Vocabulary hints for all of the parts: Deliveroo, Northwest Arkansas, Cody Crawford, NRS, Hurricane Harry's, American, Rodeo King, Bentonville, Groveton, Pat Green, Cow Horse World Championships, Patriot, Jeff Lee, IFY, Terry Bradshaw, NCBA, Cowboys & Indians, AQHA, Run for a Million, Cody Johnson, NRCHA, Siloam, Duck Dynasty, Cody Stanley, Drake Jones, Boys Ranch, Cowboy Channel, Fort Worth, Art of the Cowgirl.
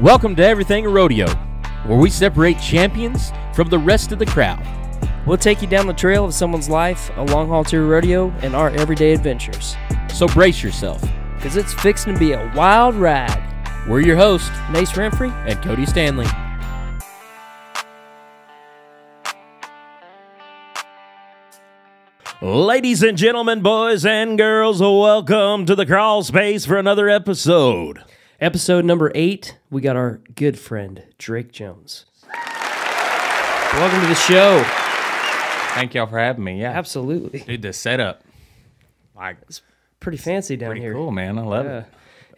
Welcome to Everything Rodeo, where we separate champions from the rest of the crowd. We'll take you down the trail of someone's life, a long haul tour rodeo, and our everyday adventures. So brace yourself, because it's fixing to be a wild ride. We're your hosts, Nace Renfrey and Cody Stanley. Ladies and gentlemen, boys and girls, welcome to the Crawl Space for another episode. Episode number 8, we got our good friend, Drake Jones. Welcome to the show. Thank y'all for having me. Yeah, absolutely. Dude, the setup, like, it's pretty fancy down here. Pretty cool, man. I love it.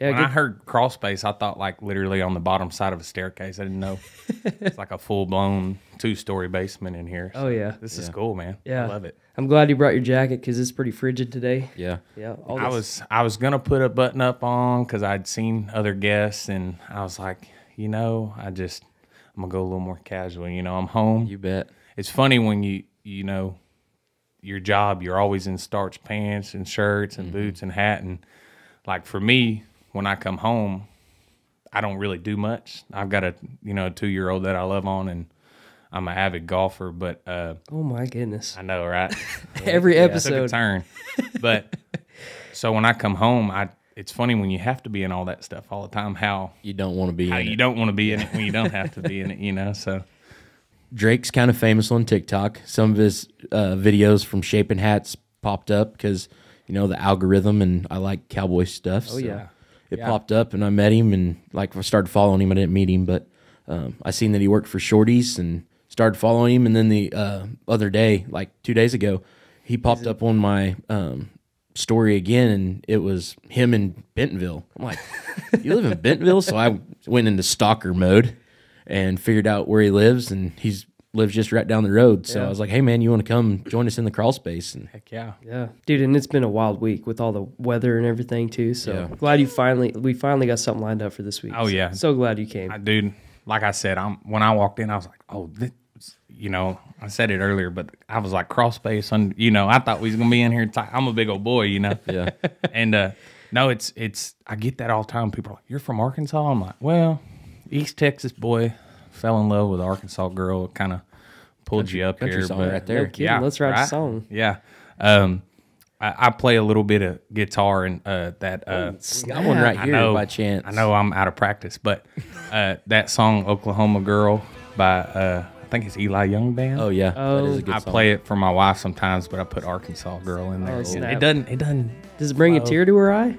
Yeah, when I heard Crawl Space, I thought like literally on the bottom side of a staircase. I didn't know it's like a full blown 2-story basement in here. So oh yeah, this is cool, man. Yeah, I love it. I'm glad you brought your jacket because it's pretty frigid today. Yeah, yeah. I was gonna put a button up on because I'd seen other guests and I was like, you know, I'm gonna go a little more casual. You know, I'm home. You bet. It's funny when you know your job, you're always in starched pants and shirts and boots and hat, and like for me, when I come home, I don't really do much. I've got a, you know, a 2-year-old that I love on, and I'm an avid golfer, but oh my goodness. I know, right? Every episode. I took a turn. But so when I come home, it's funny when you have to be in all that stuff all the time, how you don't want to be in it. You don't want to be in it when you don't have to be in it, you know. So Drake's kind of famous on TikTok. Some of his videos from Shaping Hats popped up because, you know, the algorithm, and I like cowboy stuff. Oh so. Yeah. It popped up, and I met him, and like I started following him. I didn't meet him, but I seen that he worked for Shorty's and started following him. And then the other day, like 2 days ago, he popped up on my story again, and it was him in Bentonville. I'm like, you live in Bentonville? So I went into stalker mode and figured out where he lives, and he's lives just right down the road. So I was like, hey, man, you want to come join us in the Crawl Space? And heck yeah. Yeah. Dude, and it's been a wild week with all the weather and everything, too. So glad we finally got something lined up for this week. Oh, yeah. So glad you came. Dude, like I said, when I walked in, I was like, oh, this, you know, I said it earlier, but I was like, Crawl Space, and, you know, I thought we was going to be in here. I'm a big old boy, you know? Yeah. And, no, I get that all the time. People are like, you're from Arkansas? I'm like, well, East Texas boy. Fell in love with an Arkansas girl. Kind of pulled you up here, song but right there. No kidding, yeah, let's write a song. Yeah, I play a little bit of guitar and that one right here by chance. I know I'm out of practice, but that song "Oklahoma Girl" by I think it's Eli Young Band. Oh yeah, oh, that is a good song. I play it for my wife sometimes, but I put Arkansas Girl in there. Oh, snap. It doesn't. Does it bring a tear to her eye?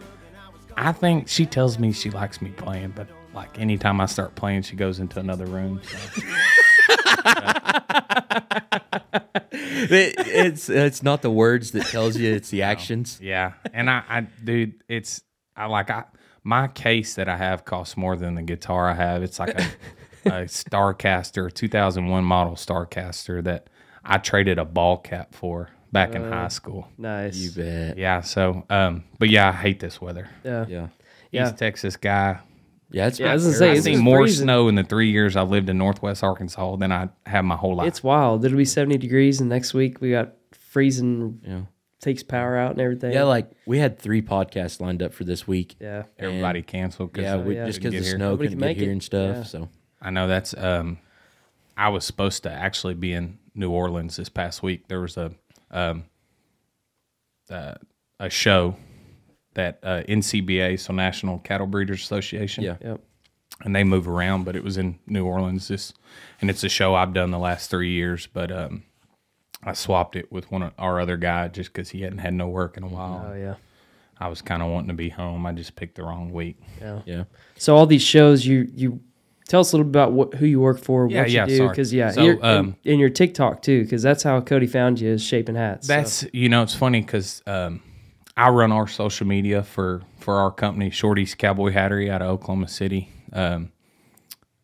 I think she tells me she likes me playing, but. Like, anytime I start playing, she goes into another room. So. It's not the words that tells you, it's the actions. Yeah. And dude, my case that I have costs more than the guitar I have. It's like a Starcaster, 2001 model Starcaster that I traded a ball cap for back in high school. Nice. You bet. Yeah. So, but yeah, I hate this weather. Yeah. Yeah. East Texas guy. Yeah, it's I've seen more snow in the 3 years I've lived in Northwest Arkansas than I have my whole life. It's wild. It'll be 70 degrees, and next week we got freezing. Yeah. Takes power out and everything. Yeah, like we had 3 podcasts lined up for this week. Yeah, everybody canceled. Yeah, just because the snow couldn't get here and stuff. Yeah. So I know that's. I was supposed to actually be in New Orleans this past week. There was a show. That NCBA, so National Cattle Breeders Association. Yeah. Yep. And they move around, but it was in New Orleans. And it's a show I've done the last 3 years, but I swapped it with one of our other guy just because he hadn't had no work in a while. Oh, yeah. I was kind of wanting to be home. I just picked the wrong week. Yeah. Yeah. So all these shows, you tell us a little bit about who you work for, what you do. Because, so, and your TikTok, too, because that's how Cody found you is Shaping Hats. That's, so. You know, it's funny because... I run our social media for our company, Shorty's Caboy Hattery out of Oklahoma City.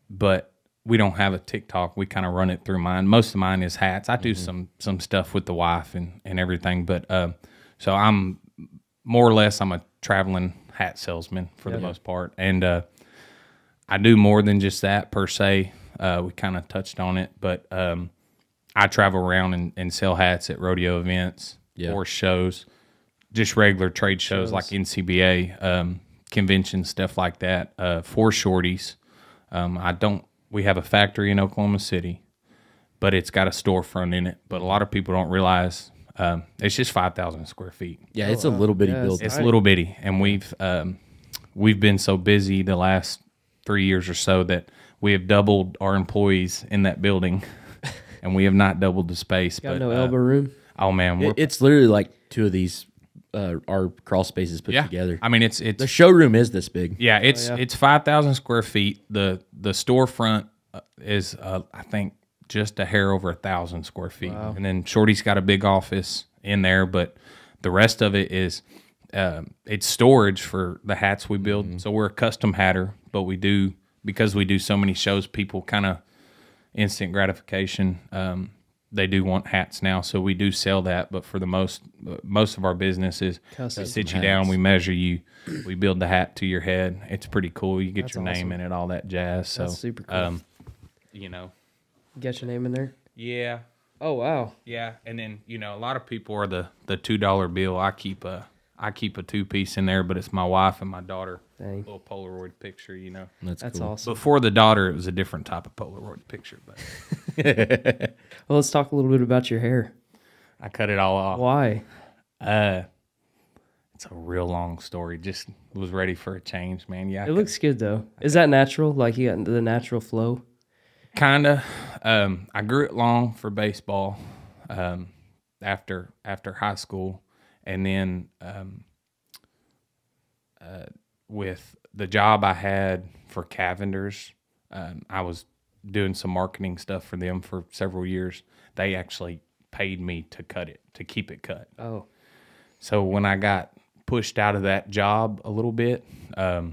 But we don't have a TikTok. We kind of run it through mine. Most of mine is hats. I do some stuff with the wife and everything. But so I'm more or less I'm a traveling hat salesman for the most part. And I do more than just that per se. We kind of touched on it. But I travel around and sell hats at rodeo events or shows. Just regular trade shows like NCBA, conventions, stuff like that, for Shorties. We have a factory in Oklahoma City, but it's got a storefront in it. But a lot of people don't realize it's just 5,000 square feet. Yeah, it's a little bitty building. It's a little bitty, and we've been so busy the last 3 years or so that we have doubled our employees in that building, and we have not doubled the space. Got no elbow room. Oh man, it's literally like two of these our crawl spaces put together. I mean, it's the showroom is this big. Yeah, it's 5,000 square feet. The storefront is I think just a hair over 1,000 square feet. Wow. And then Shorty's got a big office in there, but the rest of it is it's storage for the hats we build. Mm-hmm. So we're a custom hatter, but because we do so many shows, people kind of instant gratification. They do want hats now, so we do sell that. But for the most of our business is custom we sit you hats. Down, we measure you, we build the hat to your head. It's pretty cool. You get That's your awesome. Name in it, all that jazz. So that's super cool. You know. Get your name in there? Yeah. Oh wow. Yeah, and then a lot of people are the $2 bill. I keep a two-piece in there, but it's my wife and my daughter. Dang. A little Polaroid picture, That's cool. Awesome. Before the daughter, it was a different type of Polaroid picture. But well, let's talk a little bit about your hair. I cut it all off. Why? It's a real long story. Just was ready for a change, man. Yeah, it looks good, though. Is that natural? Like you got the natural flow? Kind of. I grew it long for baseball after high school. And then with the job I had for Cavender's, I was doing some marketing stuff for them for several years. They actually paid me to cut it, to keep it cut. Oh. So when I got pushed out of that job a little bit, I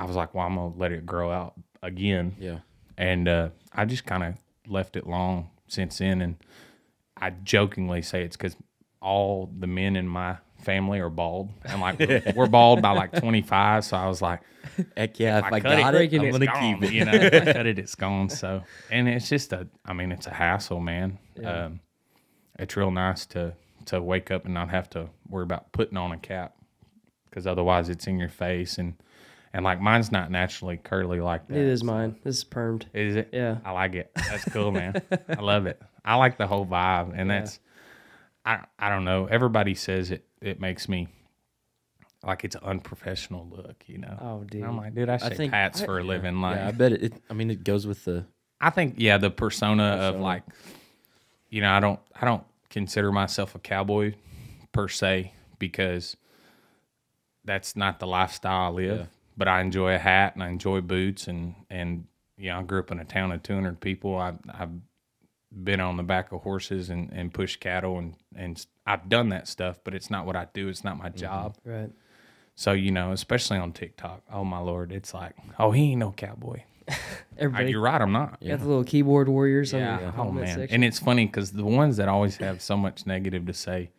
was like, well, I'm going to let it grow out again. Yeah. And I just kind of left it long since then. And I jokingly say it's because all the men in my family are bald. I'm like, we're bald by like 25, so I was like, heck yeah, if I got it, I'm gonna keep it. If I cut it, it's gone. So, and it's just it's a hassle, man. Yeah. It's real nice to wake up and not have to worry about putting on a cap, because otherwise it's in your face. And like mine's not naturally curly like that. It is mine. This is permed. Is it? Yeah. I like it. That's cool, man. I love it. I like the whole vibe, and that's. I don't know. Everybody says it makes me like it's an unprofessional look, Oh, dude. I'm like, dude, I think hats for a living. Like, yeah, I bet it. I mean, it goes with the. I think the persona of like, I don't consider myself a cowboy per se, because that's not the lifestyle I live. Yeah. But I enjoy a hat and I enjoy boots and I grew up in a town of 200 people. I've been on the back of horses and pushed cattle and I've done that stuff, but it's not what I do. It's not my job. Right. So, especially on TikTok, oh my Lord, it's like, oh, he ain't no cowboy. You're right, I'm not. You got the little keyboard warriors. Yeah. Oh man. Section. And it's funny because the ones that always have so much negative to say,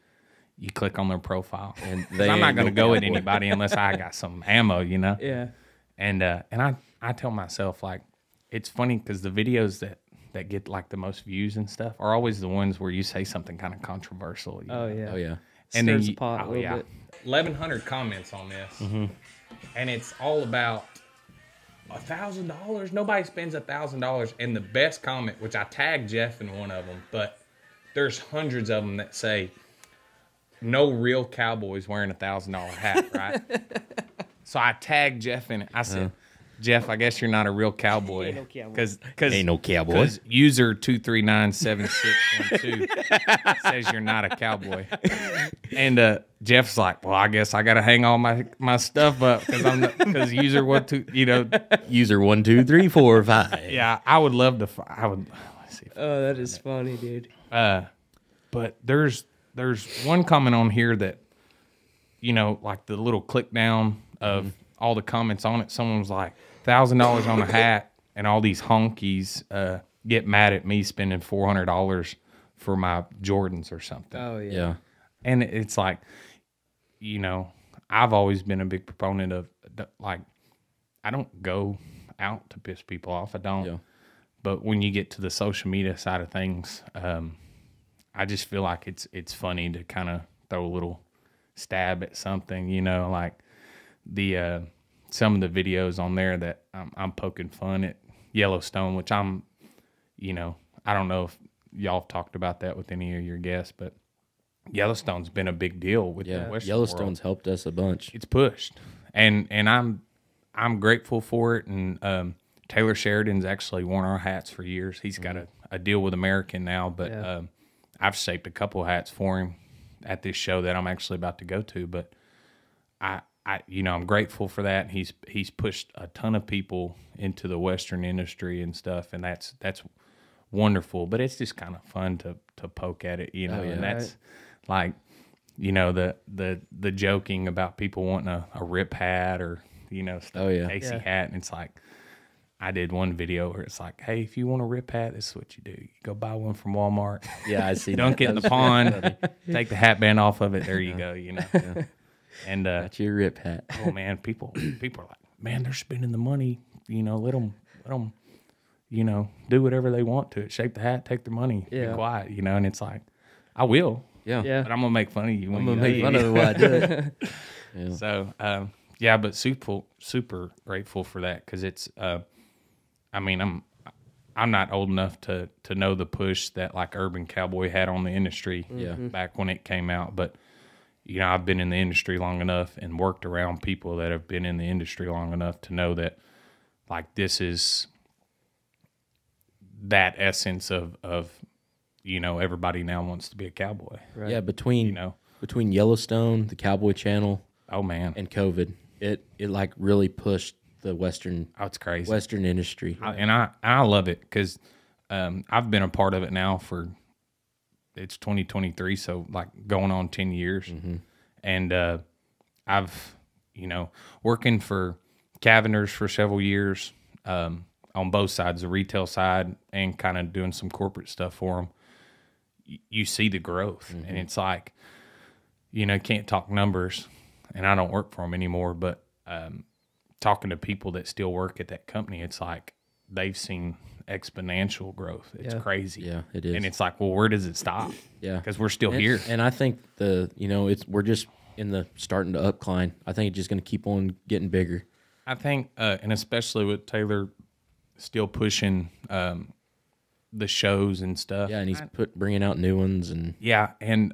you click on their profile and I'm not going to go at anybody unless I got some ammo, Yeah. And I tell myself, like, it's funny because the videos that get like the most views and stuff are always the ones where you say something kind of controversial. Oh yeah, and then you, pot a little bit. 1,100 comments on this, and it's all about $1,000. Nobody spends $1,000. And the best comment, which I tagged Jeff in one of them, but there's hundreds of them that say, "No real cowboy's wearing $1,000 hat, right?" So I tagged Jeff in it. I said. Jeff, I guess you're not a real cowboy, because ain't no cowboy. User 2397612 says you're not a cowboy, and Jeff's like, well, I guess I gotta hang all my stuff up because user 1 2, user 1 2 3 4 5. Yeah, I would love to. I would. Let's see. Oh, that is funny, dude. But there's one comment on here that, like the little click down of all the comments on it. Someone was like, $1,000 on a hat, and all these honkies get mad at me spending $400 for my Jordans or something. Oh, yeah. And it's like, I've always been a big proponent of, like, I don't go out to piss people off. I don't. Yeah. But when you get to the social media side of things, I just feel like it's funny to kind of throw a little stab at something, like the some of the videos on there that I'm poking fun at Yellowstone, which I'm, you know, I don't know if y'all have talked about that with any of your guests, but Yellowstone's been a big deal with the Western Yellowstone's world. Helped us a bunch. It's pushed, and I'm grateful for it. And Taylor Sheridan's actually worn our hats for years. He's got a deal with American now, but I've shaped a couple hats for him at this show that I'm actually about to go to. But I you know, I'm grateful for that. He's pushed a ton of people into the Western industry and stuff, and that's wonderful. But it's just kind of fun to poke at it, you know. And that's like, you know, the joking about people wanting a rip hat or, you know, stuff, Casey hat, and it's like, I did one video where it's like, hey, if you want a rip hat, this is what you do. You go buy one from Walmart. Yeah, I see. Dunk it in the pond. Take the hat band off of it. There you go, you know. Yeah. And that's your rip hat. Oh, man, people are like, man, they're spending the money. You know, let them, you know, do whatever they want to it. Shape the hat, take their money, be quiet, you know. And it's like, I will. Yeah. But I'm going to make fun of you. I'm going to make fun of it while I do it. Yeah. So, but super grateful for that, because it's I mean, I'm not old enough to know the push that like Urban Cowboy had on the industry back when it came out. But, you know, I've been in the industry long enough and worked around people that have been in the industry long enough to know that like this is that essence of you know, everybody now wants to be a cowboy. Right. Yeah, between Yellowstone, the Cowboy Channel, oh man, and COVID, it like really pushed the Western, it's crazy, Western industry. I love it, because I've been a part of it now for, it's 2023, so like going on 10 years. Mm-hmm. And I've, you know, working for Cavender's for several years on both sides, the retail side and kind of doing some corporate stuff for them. You see the growth, and it's like, you know, can't talk numbers, and I don't work for them anymore, but talking to people that still work at that company, it's like they've seen exponential growth. It's crazy. Yeah, it is. And it's like, well, where does it stop? Yeah. Because we're still here. And I think we're just in the starting to upcline. I think it's just going to keep on getting bigger. I think, and especially with Taylor still pushing the shows and stuff. Yeah, and he's bringing out new ones. And yeah, and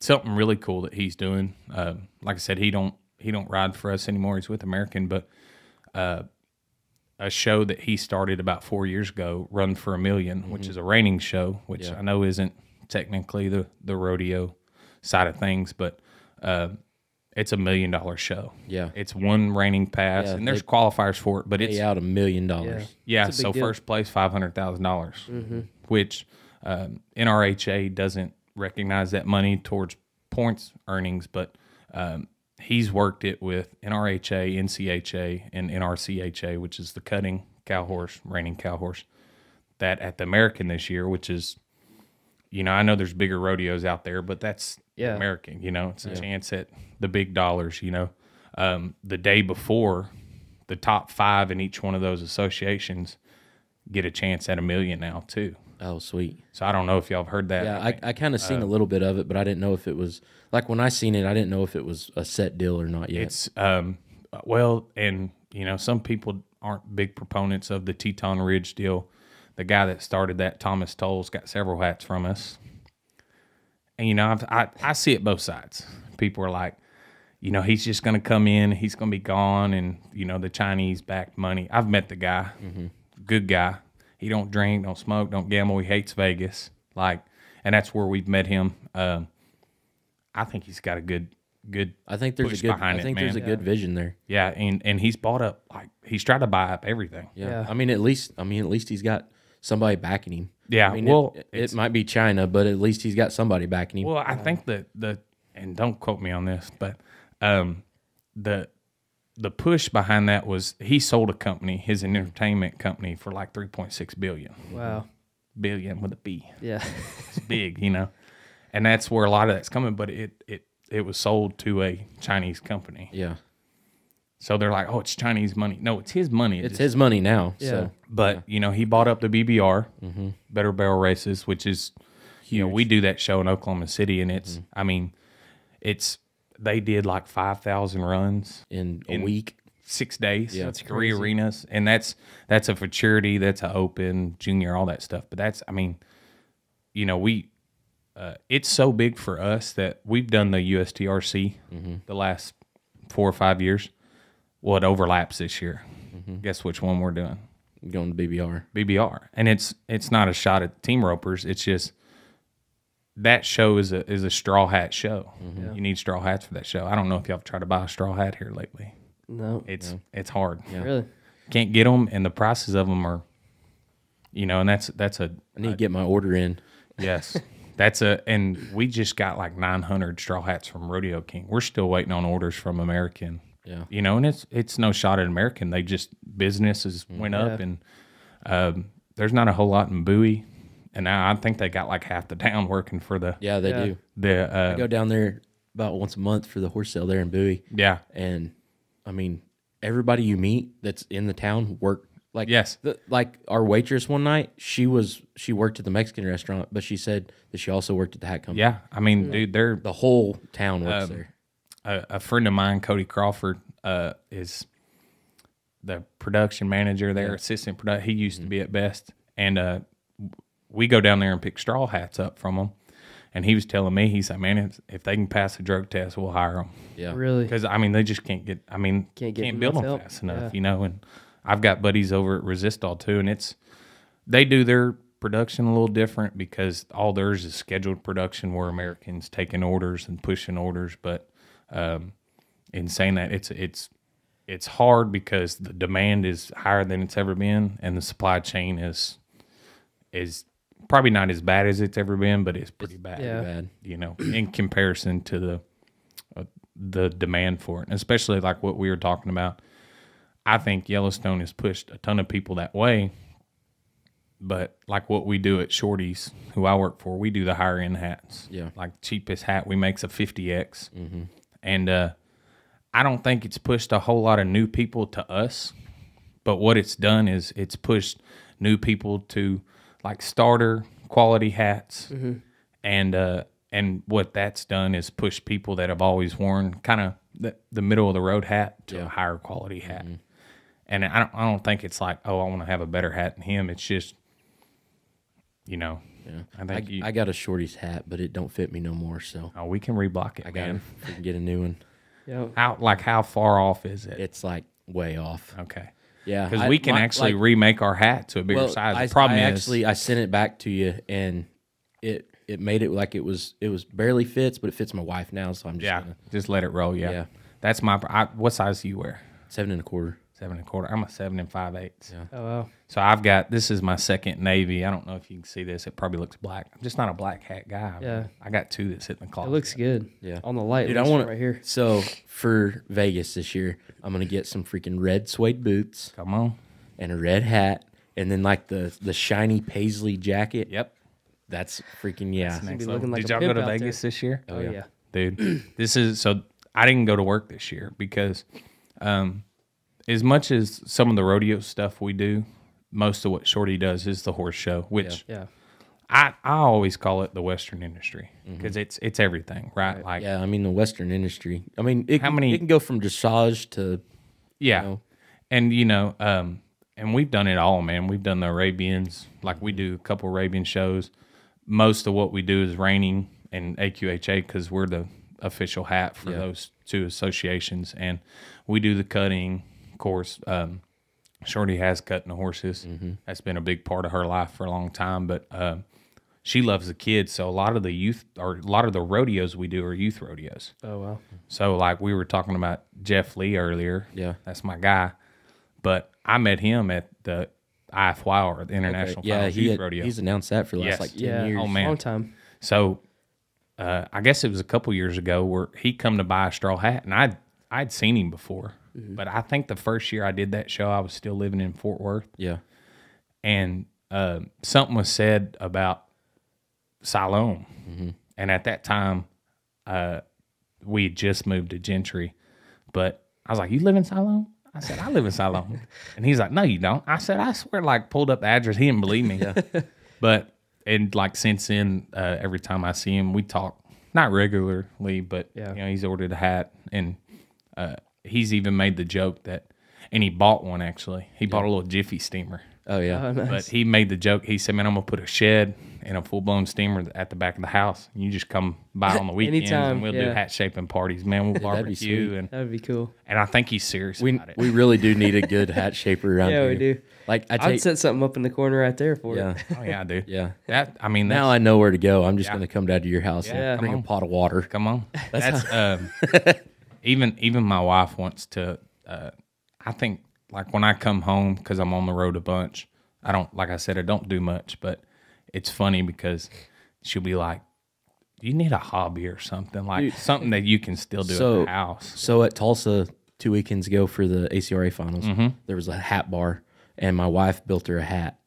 something really cool that he's doing. Like I said, he don't ride for us anymore. He's with American, but a show that he started about 4 years ago, Run for a Million, which is a reining show, which I know isn't technically the rodeo side of things, but it's $1 million show. Yeah, it's one reining pass, and there's qualifiers for it, but it's out $1 million. Yeah, yeah, so deal. First place $500,000, which NRHA doesn't recognize that money towards points earnings, but he's worked it with NRHA, NCHA, and NRCHA, which is the cutting cow horse, reining cow horse, that at the American this year, which is, you know, I know there's bigger rodeos out there, but that's American, you know, it's a chance at the big dollars, you know. The day before, the top five in each one of those associations get a chance at $1 million now, too. Oh, sweet. So I don't know if y'all have heard that. Yeah, I kind of seen a little bit of it, but I didn't know if it was, like when I seen it, I didn't know if it was a set deal or not yet. It's, well, and, you know, some people aren't big proponents of the Teton Ridge deal. The guy that started that, Thomas Toll's, got several hats from us. And, you know, I see it both sides. People are like, you know, he's just going to come in, he's going to be gone, and, you know, the Chinese-backed money. I've met the guy, good guy. He don't drink, don't smoke, don't gamble. He hates Vegas, like, and that's where we've met him. I think he's got a good. I think there's push a good. I think there's a good vision there. Yeah, and he's bought up, like he's tried to buy up everything. Yeah, I mean at least he's got somebody backing him. Yeah, I mean, well, it might be China, but at least he's got somebody backing him. Well, I think that and don't quote me on this, but the push behind that was he sold a company, his entertainment company, for like $3.6 billion. Wow. Billion with a B. Yeah. It's big, you know. And that's where a lot of that's coming, but it was sold to a Chinese company. Yeah. So they're like, oh, it's Chinese money. No, it's his money. It's his money now. Yeah. So. But, you know, he bought up the BBR, Better Barrel Races, which is, huge. You know, we do that show in Oklahoma City, and it's, I mean, it's... They did like 5,000 runs in a week. 6 days. Yeah, that's three crazy. Arenas, and that's a futurity, that's an open, junior, all that stuff. But that's, I mean, you know, we it's so big for us that we've done the USTRC the last 4 or 5 years. Well, it overlaps this year. Guess which one we're doing? Going to BBR. BBR, and it's not a shot at team ropers. It's just that show is a straw hat show. Yeah. You need straw hats for that show. I don't know if y'all have tried to buy a straw hat here lately. No, it's hard. Yeah. Really, can't get them, and the prices of them are, you know, and that's I need to get my order in. Yes, and we just got like 900 straw hats from Rodeo King. We're still waiting on orders from American. Yeah, you know, and it's no shot at American. They just businesses went up, and there's not a whole lot in Bowie, and I think they got like half the town working for the. Yeah, they do. I go down there about once a month for the horse sale there in Bowie. Yeah, and I mean everybody you meet that's in the town work. Like like our waitress one night, she worked at the Mexican restaurant, but she said that she also worked at the hat company. Yeah, I mean, dude, the whole town works there. A friend of mine, Cody Crawford, is the production manager there, assistant production. He used to be at Best, and we go down there and pick straw hats up from him. And he was telling me, he's like, man, if they can pass a drug test, we'll hire them. Yeah, really. Because I mean, they just can't build them fast enough, you know. And I've got buddies over at Resistol too, and they do their production a little different because all theirs is scheduled production, where Americans taking orders and pushing orders, but. In saying that, it's hard because the demand is higher than it's ever been, and the supply chain is probably not as bad as it's ever been, but it's pretty bad. Yeah. You know, in comparison to the demand for it, and especially like what we were talking about. I think Yellowstone has pushed a ton of people that way, but like what we do at Shorty's, who I work for, we do the higher end hats. Yeah, like cheapest hat we make's a 50X. And I don't think it's pushed a whole lot of new people to us, but what it's done is it's pushed new people to like starter quality hats, and what that's done is pushed people that have always worn kind of the middle of the road hat to a higher quality hat. And I don't think it's like, oh, I want to have a better hat than him. It's just, you know. Yeah. I got a Shorty's hat, but it don't fit me no more. So we can reblock it. We can get a new one. Yeah. How far off is it? It's like way off. Okay. Yeah, because we can actually remake our hat to a bigger size. The problem is, I sent it back to you, and it made it like it was barely fits, but it fits my wife now. So I'm just gonna just let it roll. Yeah. That's my. What size do you wear? 7 1/4. 7 1/4. I'm a 7 5/8. Yeah. Oh, wow. So I've got, this is my second navy. I don't know if you can see this. It probably looks black. I'm just not a black hat guy. Yeah. I got two that's hitting the closet. It looks good. Yeah. On the light. Dude, I want it right here. So for Vegas this year, I'm going to get some freaking red suede boots. Come on. And a red hat. And then like the shiny paisley jacket. Yep. That's freaking, yeah. That's looking like. Did y'all go to Vegas this year? Oh, yeah. Dude, so I didn't go to work this year because, as much as some of the rodeo stuff we do, most of what Shorty does is the horse show, which I always call it the Western industry because it's everything, right? Like, yeah, I mean, the Western industry. I mean, it can go from dressage to, yeah, you know. And you know, and we've done it all, man. We've done the Arabians, like we do a couple Arabian shows. Most of what we do is reining and AQHA because we're the official hat for those two associations, and we do the cutting. Course, Shorty has cutting the horses. That's been a big part of her life for a long time, but she loves the kids, so a lot of the rodeos we do are youth rodeos. Oh, wow. So like we were talking about Jeff Lee earlier. Yeah, that's my guy, but I met him at the IFY, or the International Finals Youth Rodeo. He's announced that for the last like 10 years. Oh, man. Long time. So I guess it was a couple years ago where he come to buy a straw hat, and I'd seen him before. But I think the first year I did that show, I was still living in Fort Worth. Yeah. And something was said about Siloam. And at that time, we had just moved to Gentry. But I was like, you live in Siloam? I said, I live in Siloam. And he's like, no, you don't. I said, I swear, like, pulled up the address. He didn't believe me. But, and like, since then, every time I see him, we talk. Not regularly, but, you know, he's ordered a hat. And, he's even made the joke that and he bought one, actually. He bought a little Jiffy steamer. Oh, yeah. Oh, nice. But he made the joke. He said, man, I'm going to put a shed and a full-blown steamer at the back of the house. You just come by on the weekends, and we'll do hat-shaping parties. Man, we'll barbecue. That would be cool. And I think he's serious about it. We really do need a good hat shaper around here. Yeah, we do. Like I'd set something up in the corner right there for you. Oh, yeah, I do. Yeah. I mean, now I know where to go. I'm just going to come down to your house and bring a pot of water. Come on. Even my wife wants to, I think, like when I come home, because I'm on the road a bunch, I don't, like I said, I don't do much, but it's funny because she'll be like, you need a hobby or something, like something that you can still do at the house. So at Tulsa 2 weekends ago for the ACRA finals, there was a hat bar, and my wife built her a hat.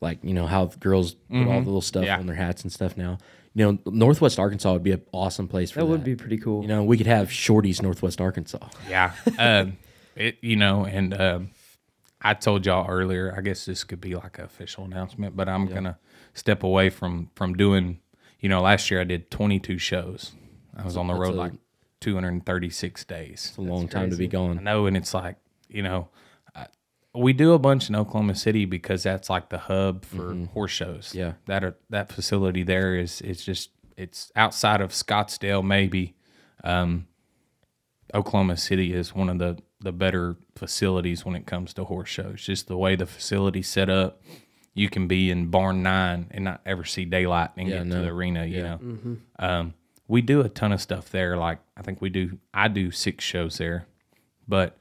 Like, you know, how girls put all the little stuff on their hats and stuff now. You know, Northwest Arkansas would be an awesome place for that. That would be pretty cool. You know, we could have Shorty's Northwest Arkansas. Yeah. You know, and I told y'all earlier, I guess this could be like an official announcement, but I'm going to step away from doing, you know, last year I did 22 shows. I was on the road like 236 days. It's a long time to be gone. I know, and it's like, you know, we do a bunch in Oklahoma City because that's like the hub for horse shows. Yeah. That facility there is just, it's outside of Scottsdale maybe. Oklahoma City is one of the better facilities when it comes to horse shows. Just the way the facility's set up, you can be in barn 9 and not ever see daylight and get to the arena, you know. We do a ton of stuff there. Like I think I do 6 shows there. But,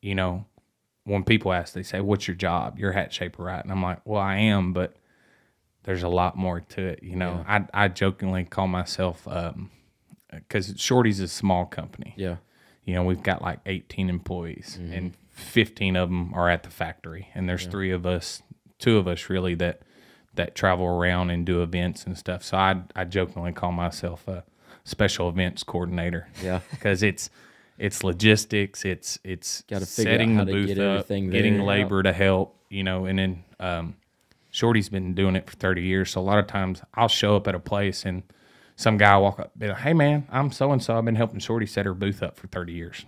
you know, when people ask, they say, what's your job? You're a hat shaper, right? And I'm like, well, I am, but there's a lot more to it, you know. Yeah. I jokingly call myself, because Shorty's a small company. Yeah. You know, we've got like 18 employees, and 15 of them are at the factory. And there's 2 of us really that travel around and do events and stuff. So I jokingly call myself a special events coordinator. Yeah, because it's logistics, it's gotta setting the booth up, getting labor to help, you know. And then Shorty's been doing it for 30 years. So a lot of times I'll show up at a place and some guy will walk up, be like, hey man, I'm so and so. I've been helping Shorty set her booth up for 30 years.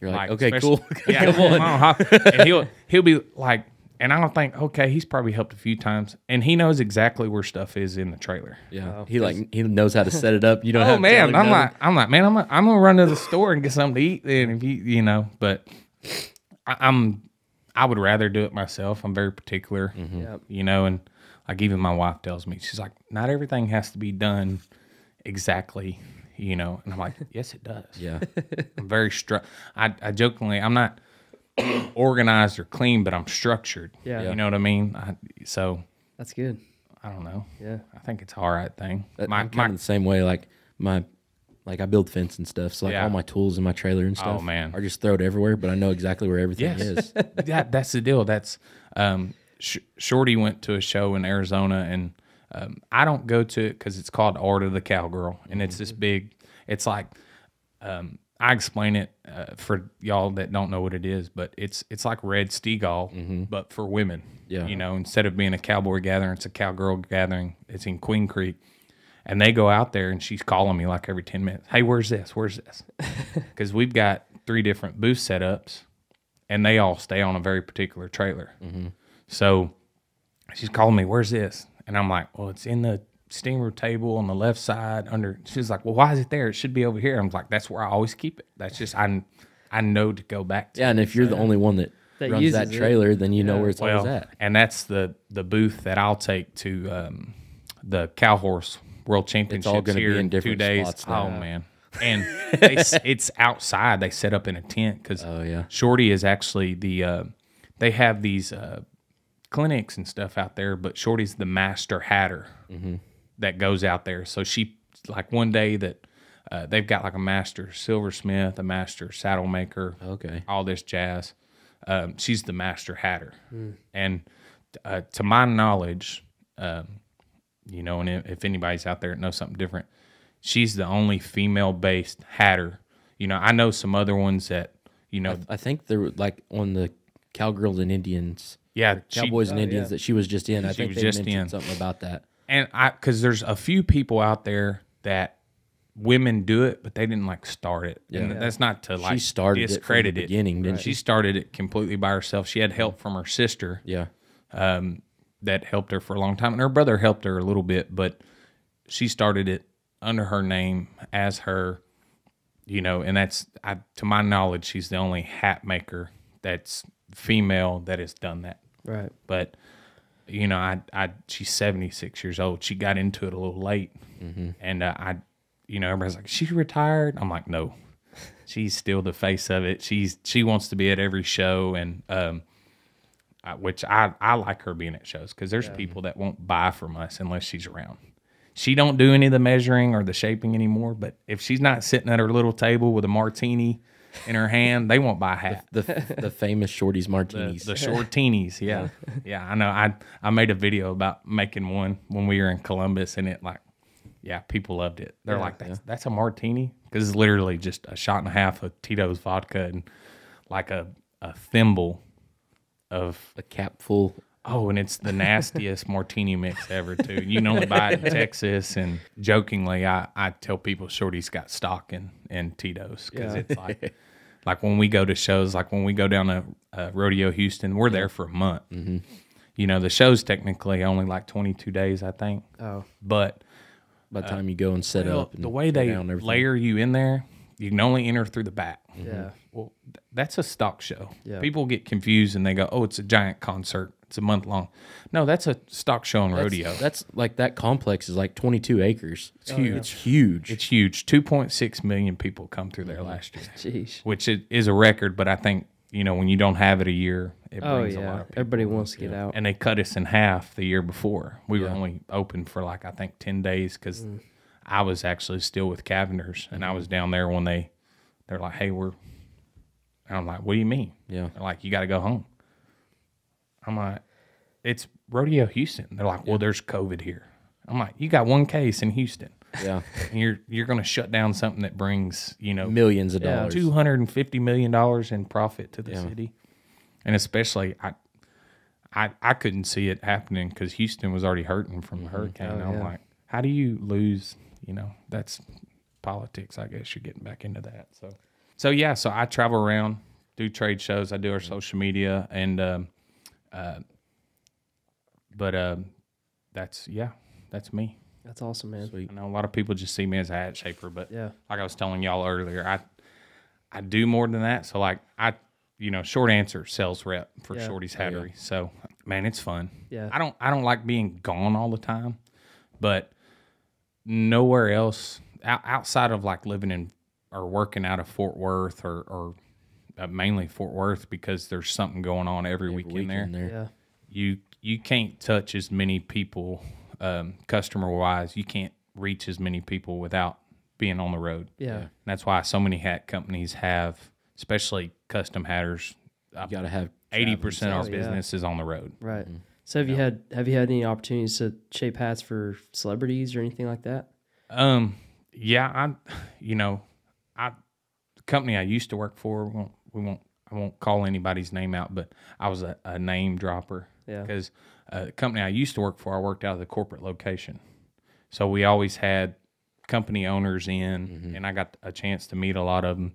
You're like okay, cool. Yeah, come on. And he'll be like, and I don't think, okay, he's probably helped a few times, and he knows exactly where stuff is in the trailer. Yeah, he knows how to set it up. You don't. Oh man, I'm gonna run to the store and get something to eat. Then if you know, but I would rather do it myself. I'm very particular. You know, and like even my wife tells me, she's like, not everything has to be done exactly, you know. And I'm like, yes, it does. Yeah. I'm very I jokingly, I'm not organized or clean, but I'm structured. Yeah. You know what I mean? So that's good. I don't know. Yeah. I think it's all right thing. I'm kind of the same way. Like I build fence and stuff. So like all my tools in my trailer and stuff are just thrown everywhere, but I know exactly where everything is. That's the deal. That's, Shorty went to a show in Arizona, and I don't go to it because it's called Art of the Cowgirl, and it's this big. It's like I explain it for y'all that don't know what it is, but it's like Red Stegall, but for women. Yeah, you know, instead of being a cowboy gathering, it's a cowgirl gathering. It's in Queen Creek, and they go out there, and she's calling me like every 10 minutes. Hey, where's this? Where's this? Because we've got 3 different booth setups, and they all stay on a very particular trailer. So she's calling me, where's this? And I'm like, well, it's in the steamer table on the left side under. She's like, well, why is it there? It should be over here. I'm like, that's where I always keep it. That's just, I know to go back to. Yeah, and if you're the only one that runs that trailer, then you know where it's always at. And that's the booth that I'll take to the Cow Horse World Championships. It's all going to be in different 2 days. Spots now. Oh, man. And it's outside. They set up in a tent because Shorty is actually they have these clinics and stuff out there, but Shorty's the master hatter that goes out there. So she, like one day that they've got like a master silversmith, a master saddle maker, all this jazz. She's the master hatter. And to my knowledge, you know, and if anybody's out there that knows something different, she's the only female-based hatter. You know, I know some other ones that, you know. I think they're like on the Cowgirls and Indians. Yeah, Cowboys and Indians that she was just in. I think they mentioned something about that. And because there's a few people out there that women do it, but they didn't like start it. Yeah. And that's not to like discredit it. She started it completely by herself. She had help from her sister. Yeah. That helped her for a long time, and her brother helped her a little bit, but she started it under her name as her, you know, and that's, to my knowledge, she's the only hat maker that's female that has done that. Right. But, you know, she's 76 years old. She got into it a little late, and you know, everybody's like, she retired? I'm like, no. She's still the face of it. She wants to be at every show, and which I like her being at shows, because there's people that won't buy from us unless she's around. She don't do any of the measuring or the shaping anymore, but if she's not sitting at her little table with a martini in her hand, they won't buy a hat. The famous Shorty's martinis. The Shortinis, yeah. Yeah, I know. I made a video about making one when we were in Columbus, and it like, yeah, people loved it. They're like, that's a martini? Because it's literally just a shot and a half of Tito's vodka and like a thimble of... a cap full. Oh, and it's the nastiest martini mix ever, too. You can only buy it in Texas. And jokingly, I tell people Shorty's got stock in Tito's. Because it's like when we go to shows, like when we go down to Rodeo Houston, we're there for a month. You know, the show's technically only like 22 days, I think. Oh. But... by the time you go and set up, and the way they layer you in there, you can only enter through the back. Yeah. Well, that's a stock show. Yeah. People get confused and they go, "Oh, it's a giant concert. It's a month long." No, that's a stock show and rodeo. That's like that complex is like 22 acres. It's huge. Yeah. It's huge. It's huge. 2.6 million people come through there last year, jeez, which is a record. But I think, you know, when you don't have it a year, it brings a lot of people. Everybody wants to get out. And they cut us in half the year before. We were only open for like, I think, 10 days because I was actually still with Cavender's, and I was down there when they're like, hey, we're, and I'm like, what do you mean? Yeah. They're like, you got to go home. I'm like, it's Rodeo Houston. They're like, well, there's COVID here. I'm like, you got one case in Houston. Yeah. And you're going to shut down something that brings, you know, millions of dollars, $250 million in profit to the city. And especially I couldn't see it happening because Houston was already hurting from the hurricane. Oh, I'm like, how do you lose, you know, that's politics, I guess you're getting back into that. So yeah, so I travel around, do trade shows, I do our social media, and that's me. That's awesome, man. Sweet. I know a lot of people just see me as a hat shaper, but like I was telling y'all earlier, I do more than that. So like you know, short answer, sales rep for Shorty's Hattery. So man, it's fun. Yeah. I don't like being gone all the time, but nowhere else outside of like living in or working out of Fort Worth or mainly Fort Worth, because there's something going on every weekend there. Yeah. You can't touch as many people customer wise. You can't reach as many people without being on the road. Yeah. And that's why so many hat companies have, especially custom hatters, you got to have 80% of our business is on the road. Right. So have you had any opportunities to shape hats for celebrities or anything like that? Yeah, the company I used to work for, I won't call anybody's name out, but I was a name dropper. Yeah. Because the company I used to work for, I worked out of the corporate location. So we always had company owners in, and I got a chance to meet a lot of them.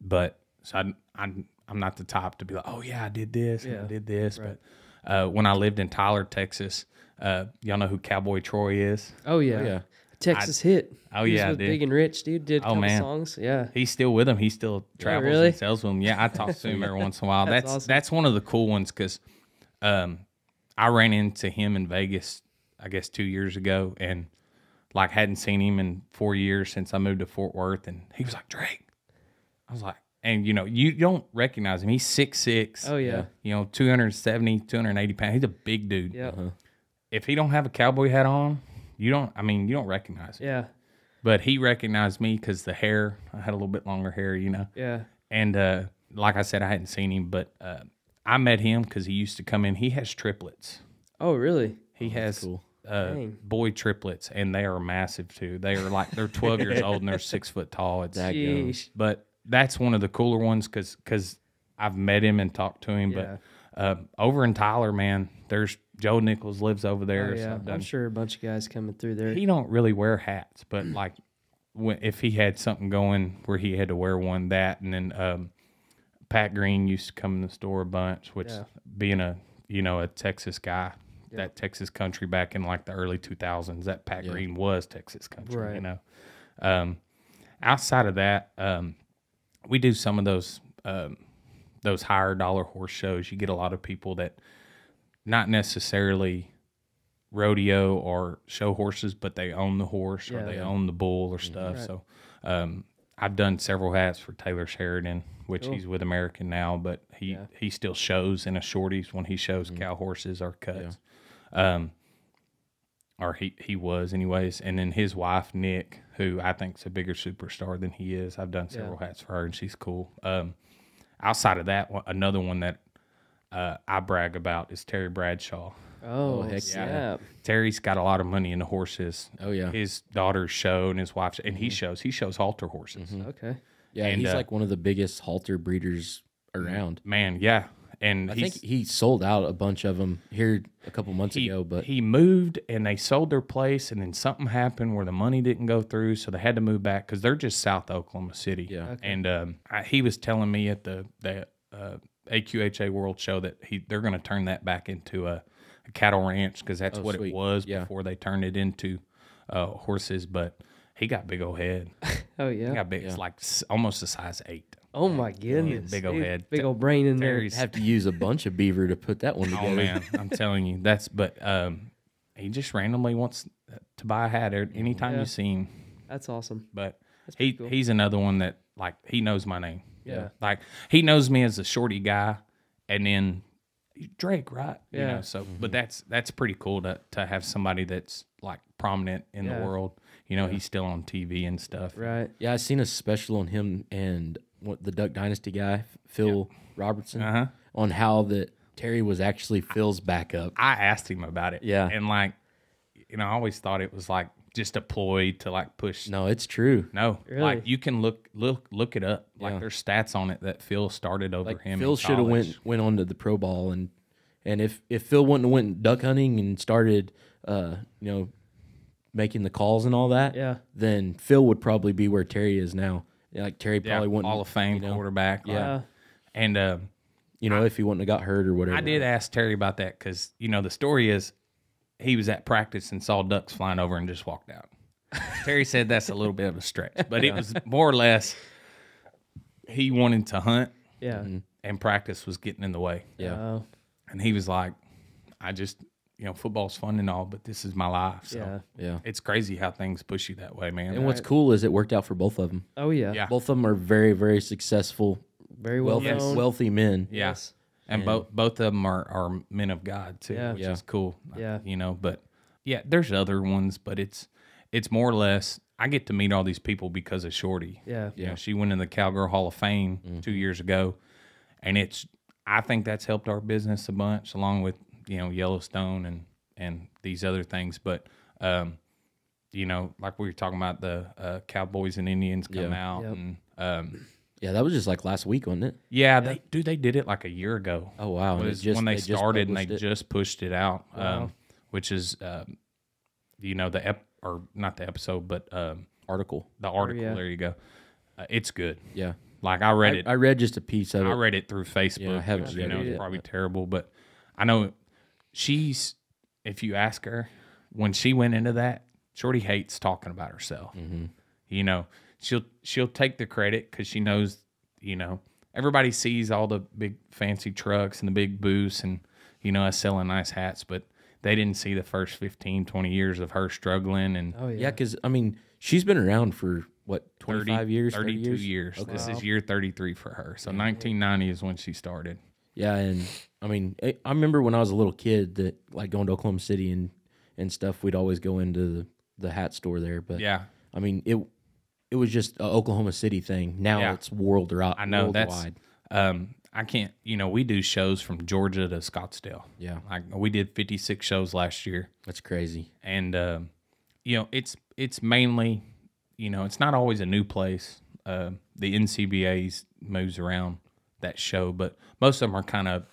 But so I'm not the type to be like, oh yeah, I did this, and I did this. Right. But when I lived in Tyler, Texas, y'all know who Cowboy Troy is? Oh yeah, Texas hit. Oh he was with Big and Rich, dude. Did a couple songs. Yeah, he's still with him. He still travels and sells with him. Yeah, I talk to him every once in a while. That's one of the cool ones because I ran into him in Vegas, I guess 2 years ago, and like hadn't seen him in 4 years since I moved to Fort Worth, and he was like, Drake. I was like, and you know, you don't recognize him. He's 6'6". Oh, yeah. You know, 270, 280 pounds. He's a big dude. Yeah. If he don't have a cowboy hat on, you don't recognize him. Yeah. But he recognized me because the hair, I had a little bit longer hair, you know. Yeah. And like I said, I hadn't seen him, but I met him because he used to come in. He has triplets. Oh, really? He has boy triplets, and they are massive, too. They are like, they're 12 years old, and they're 6 foot tall. It's that goes. But... that's one of the cooler ones because I've met him and talked to him. Yeah. But Over in Tyler, man, there's Joe Nichols lives over there. Oh, yeah. So I'm sure a bunch of guys coming through there. He don't really wear hats, but like if he had something going where he had to wear one, that, and then Pat Green used to come in the store a bunch, which being a, you know, a Texas guy, that Texas country back in like the early 2000s, that Pat Green was Texas country, you know. Outside of that, we do some of those higher dollar horse shows. You get a lot of people that not necessarily rodeo or show horses, but they own the horse or they own the bull or stuff. Right. So I've done several hats for Taylor Sheridan, which he's with American now, but he still shows in a Shorty's when he shows cow horses or cuts. Yeah. Or he was anyways. And then his wife, Nick, who I think is a bigger superstar than he is. I've done several hats for her, and she's cool. Outside of that, another one that I brag about is Terry Bradshaw. Oh, heck yeah. Terry's got a lot of money in the horses. Oh, yeah. His daughter's show and his wife's, and he shows halter horses. Mm-hmm. Okay. Yeah, and he's like one of the biggest halter breeders around. Man, yeah. And I think he sold out a bunch of them here a couple months ago. But he moved, and they sold their place, and then something happened where the money didn't go through, so they had to move back because they're just south of Oklahoma City. Yeah. Okay. And he was telling me at the AQHA World Show that they're going to turn that back into a cattle ranch because that's what it was before they turned it into horses. But he got big old head. Oh, yeah. He got big. Yeah. It's like almost a size 8. Oh, my goodness. Big old head. Big old brain in there. You'd have to use a bunch of beaver to put that one together. Oh, man. I'm telling you. He just randomly wants to buy a hat anytime you see him. That's awesome. But he's another one that, like, he knows my name. Yeah. Like, he knows me as a Shorty guy, and then Drake, right? Yeah. You know, so, but that's pretty cool to have somebody that's, like, prominent in the world. You know, he's still on TV and stuff. Right. Yeah, I seen a special on him and the Duck Dynasty guy, Phil Robertson, on how that Terry was actually Phil's backup. I asked him about it. Yeah. And, like, you know, I always thought it was, like, just a ploy to, like, push. No, it's true. No. Really? Like, you can look it up. Like, there's stats on it that Phil started over like him. Phil should have went on to the pro ball. And if Phil wouldn't have went duck hunting and started, you know, making the calls and all that, then Phil would probably be where Terry is now. Like, Terry probably wouldn't. Hall of Fame quarterback. Like, and, you know, if he wouldn't have got hurt or whatever. I did ask Terry about that because, you know, the story is he was at practice and saw ducks flying over and just walked out. Terry said that's a little bit of a stretch, but it was more or less he wanted to hunt and practice was getting in the way. Yeah. And he was like, I just, you know, football's fun and all, but this is my life. So it's crazy how things push you that way, man. And what's cool is it worked out for both of them. Oh, yeah. Both of them are very, very successful, very wealthy men. Yeah. Yes. And both of them are men of God, too, which is cool. Yeah. You know, but, yeah, there's other ones, but it's more or less I get to meet all these people because of Shorty. Yeah. You know, she went in the Cowgirl Hall of Fame 2 years ago, and I think that's helped our business a bunch along with, you know, Yellowstone and these other things. But, you know, like we were talking about, the Cowboys and Indians come out. Yep. And, yeah, that was just like last week, wasn't it? Yeah, yeah. They did it like a year ago. Oh, wow. It was when they started, and they just pushed it out, wow. Which is, you know, article. The article, there you go. It's good. Yeah. Like I read it. I read just a piece of it. I read it through Facebook. Yeah, I haven't read it. You know, it's probably terrible, but I know if you ask her, when she went into that, Shorty hates talking about herself. Mm-hmm. You know, she'll take the credit because she knows, you know, everybody sees all the big fancy trucks and the big booths and, you know, us selling nice hats, but they didn't see the first 15, 20 years of her struggling. And yeah, because, I mean, she's been around for, what, 32 years. Okay. This is year 33 for her. So 1990 is when she started. Yeah, and I mean, I remember when I was a little kid that, like, going to Oklahoma City and stuff, we'd always go into the hat store there. But, yeah, I mean, it was just an Oklahoma City thing. Now it's worldwide. I know worldwide. That's I can't, you know, we do shows from Georgia to Scottsdale. Yeah. Like, we did 56 shows last year. That's crazy. And, you know, it's mainly, you know, it's not always a new place. The NCBA's moves around that show, but most of them are kind of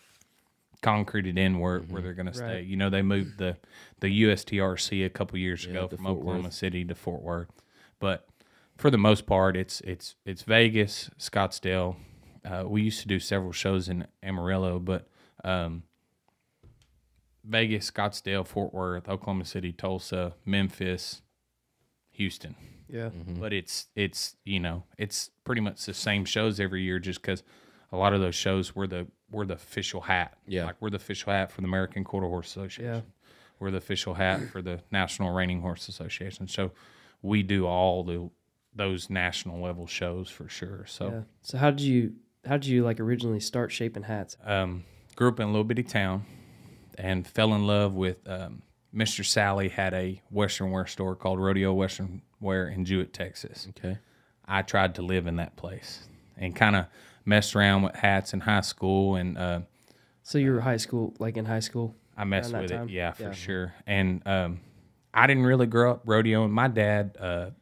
concreted in where they're going to stay. You know, they moved the USTRC a couple years ago from Oklahoma City to Fort Worth. But for the most part, it's Vegas, Scottsdale. We used to do several shows in Amarillo, but Vegas, Scottsdale, Fort Worth, Oklahoma City, Tulsa, Memphis, Houston. Yeah. Mm-hmm. But it's you know, it's pretty much the same shows every year just because a lot of those shows we're the official hat. Yeah. Like we're the official hat for the American Quarter Horse Association. Yeah. We're the official hat for the National Reining Horse Association. So we do all those national level shows for sure. So yeah. So how did you like originally start shaping hats? Grew up in a little bitty town and fell in love with Mr. Sally had a Western wear store called Rodeo Western Wear in Jewett, Texas. Okay. I tried to live in that place and kind of messed around with hats in high school. And so you were in high school? I messed with it, yeah, for sure. And I didn't really grow up rodeoing. My dad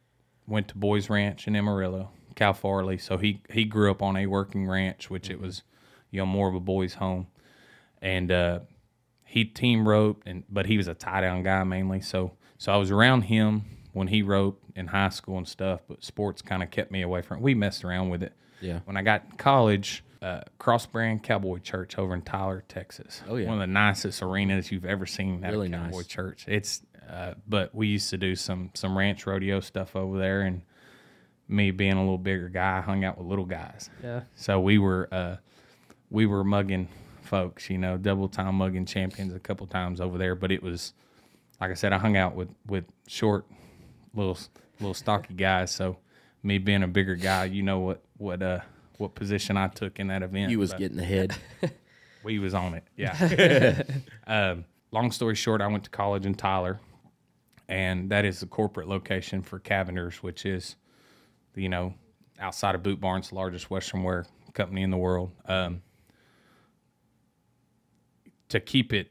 went to Boys Ranch in Amarillo, Cal Farley, so he grew up on a working ranch, which it was, you know, more of a boys' home. And he team roped, but he was a tie-down guy mainly. So I was around him when he roped in high school and stuff, but sports kind of kept me away from it. We messed around with it. Yeah. When I got in college, Crossbrand Cowboy Church over in Tyler, Texas. Oh, yeah. One of the nicest arenas you've ever seen, that really Cowboy nice. Church. It's but we used to do some ranch rodeo stuff over there, and me being a little bigger guy, I hung out with little guys. Yeah. So we were mugging folks, you know, double time mugging champions a couple times over there. But it was, like I said, I hung out with short, little stocky guys. So me being a bigger guy, you know what position I took in that event. You was getting the head. We was on it. Yeah. Long story short, I went to college in Tyler, and that is the corporate location for Cavender's, which is, you know, outside of Boot Barn's, the largest Western wear company in the world. To keep it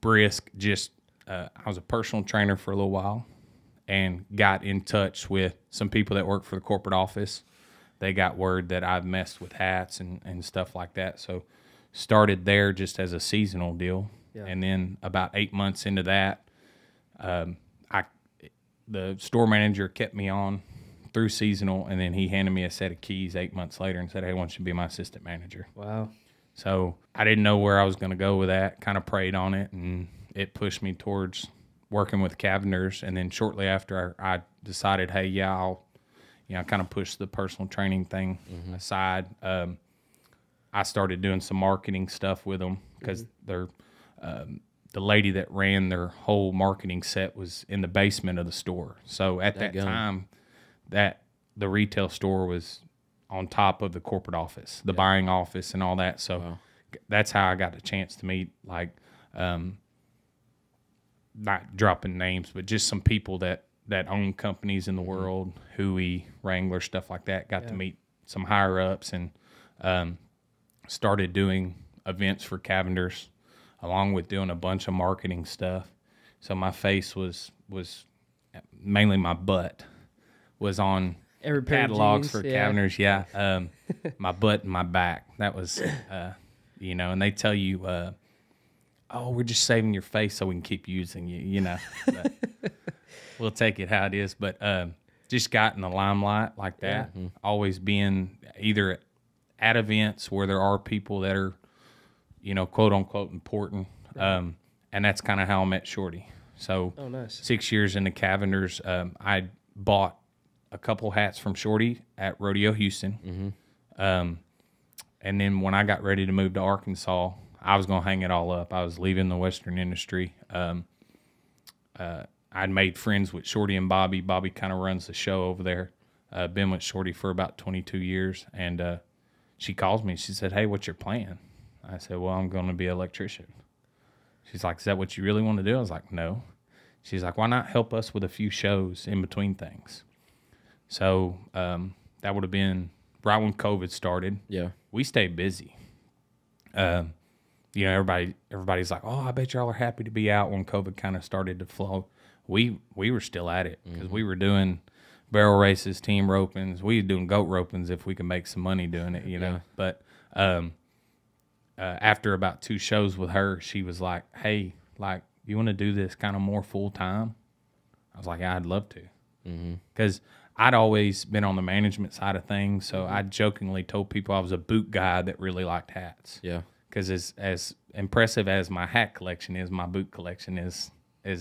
brisk, just I was a personal trainer for a little while and got in touch with some people that work for the corporate office. They got word that I've messed with hats and stuff like that. So started there just as a seasonal deal. Yeah. And then about 8 months into that, the store manager kept me on through seasonal, and then he handed me a set of keys 8 months later and said, "Hey, why don't you be my assistant manager?" Wow. So I didn't know where I was going to go with that, kind of prayed on it, and it pushed me towards working with Cavender's. And then shortly after, I decided, hey, yeah, I'll, you know, kind of push the personal training thing aside. I started doing some marketing stuff with them because they're the lady that ran their whole marketing set was in the basement of the store. So at that time, that the retail store was on top of the corporate office, the buying office and all that. So that's how I got a chance to meet, like, not dropping names, but just some people that own companies in the world, Huey, Wrangler, stuff like that. Got to meet some higher-ups and started doing events for Cavender's along with doing a bunch of marketing stuff. So my face was mainly my butt, was on catalogs for Cavender's, my butt and my back. That was, you know, and they tell you, oh, we're just saving your face so we can keep using you, you know. But we'll take it how it is. But just got in the limelight like that, always being either at events where there are people that are, you know, quote-unquote important, and that's kind of how I met Shorty. So 6 years into Cavender's, I bought a couple hats from Shorty at Rodeo Houston. And then when I got ready to move to Arkansas, I was going to hang it all up. I was leaving the Western industry. I'd made friends with Shorty and Bobby. Bobby kind of runs the show over there. Been with Shorty for about 22 years. And she calls me. She said, "Hey, what's your plan?" I said, "Well, I'm going to be an electrician." She's like, "Is that what you really want to do?" I was like, "No." She's like, "Why not help us with a few shows in between things?" So that would have been right when COVID started. Yeah, we stayed busy. You know, everybody's like, "Oh, I bet y'all are happy to be out." When COVID kind of started to flow, we were still at it because we were doing barrel races, team ropings. We were doing goat ropings if we could make some money doing it, you know. But after about two shows with her, she was like, hey, like, you want to do this kind of more full time? I was like, yeah, I'd love to. Because I'd always been on the management side of things, so I jokingly told people I was a boot guy that really liked hats. Yeah. Because as impressive as my hat collection is, my boot collection is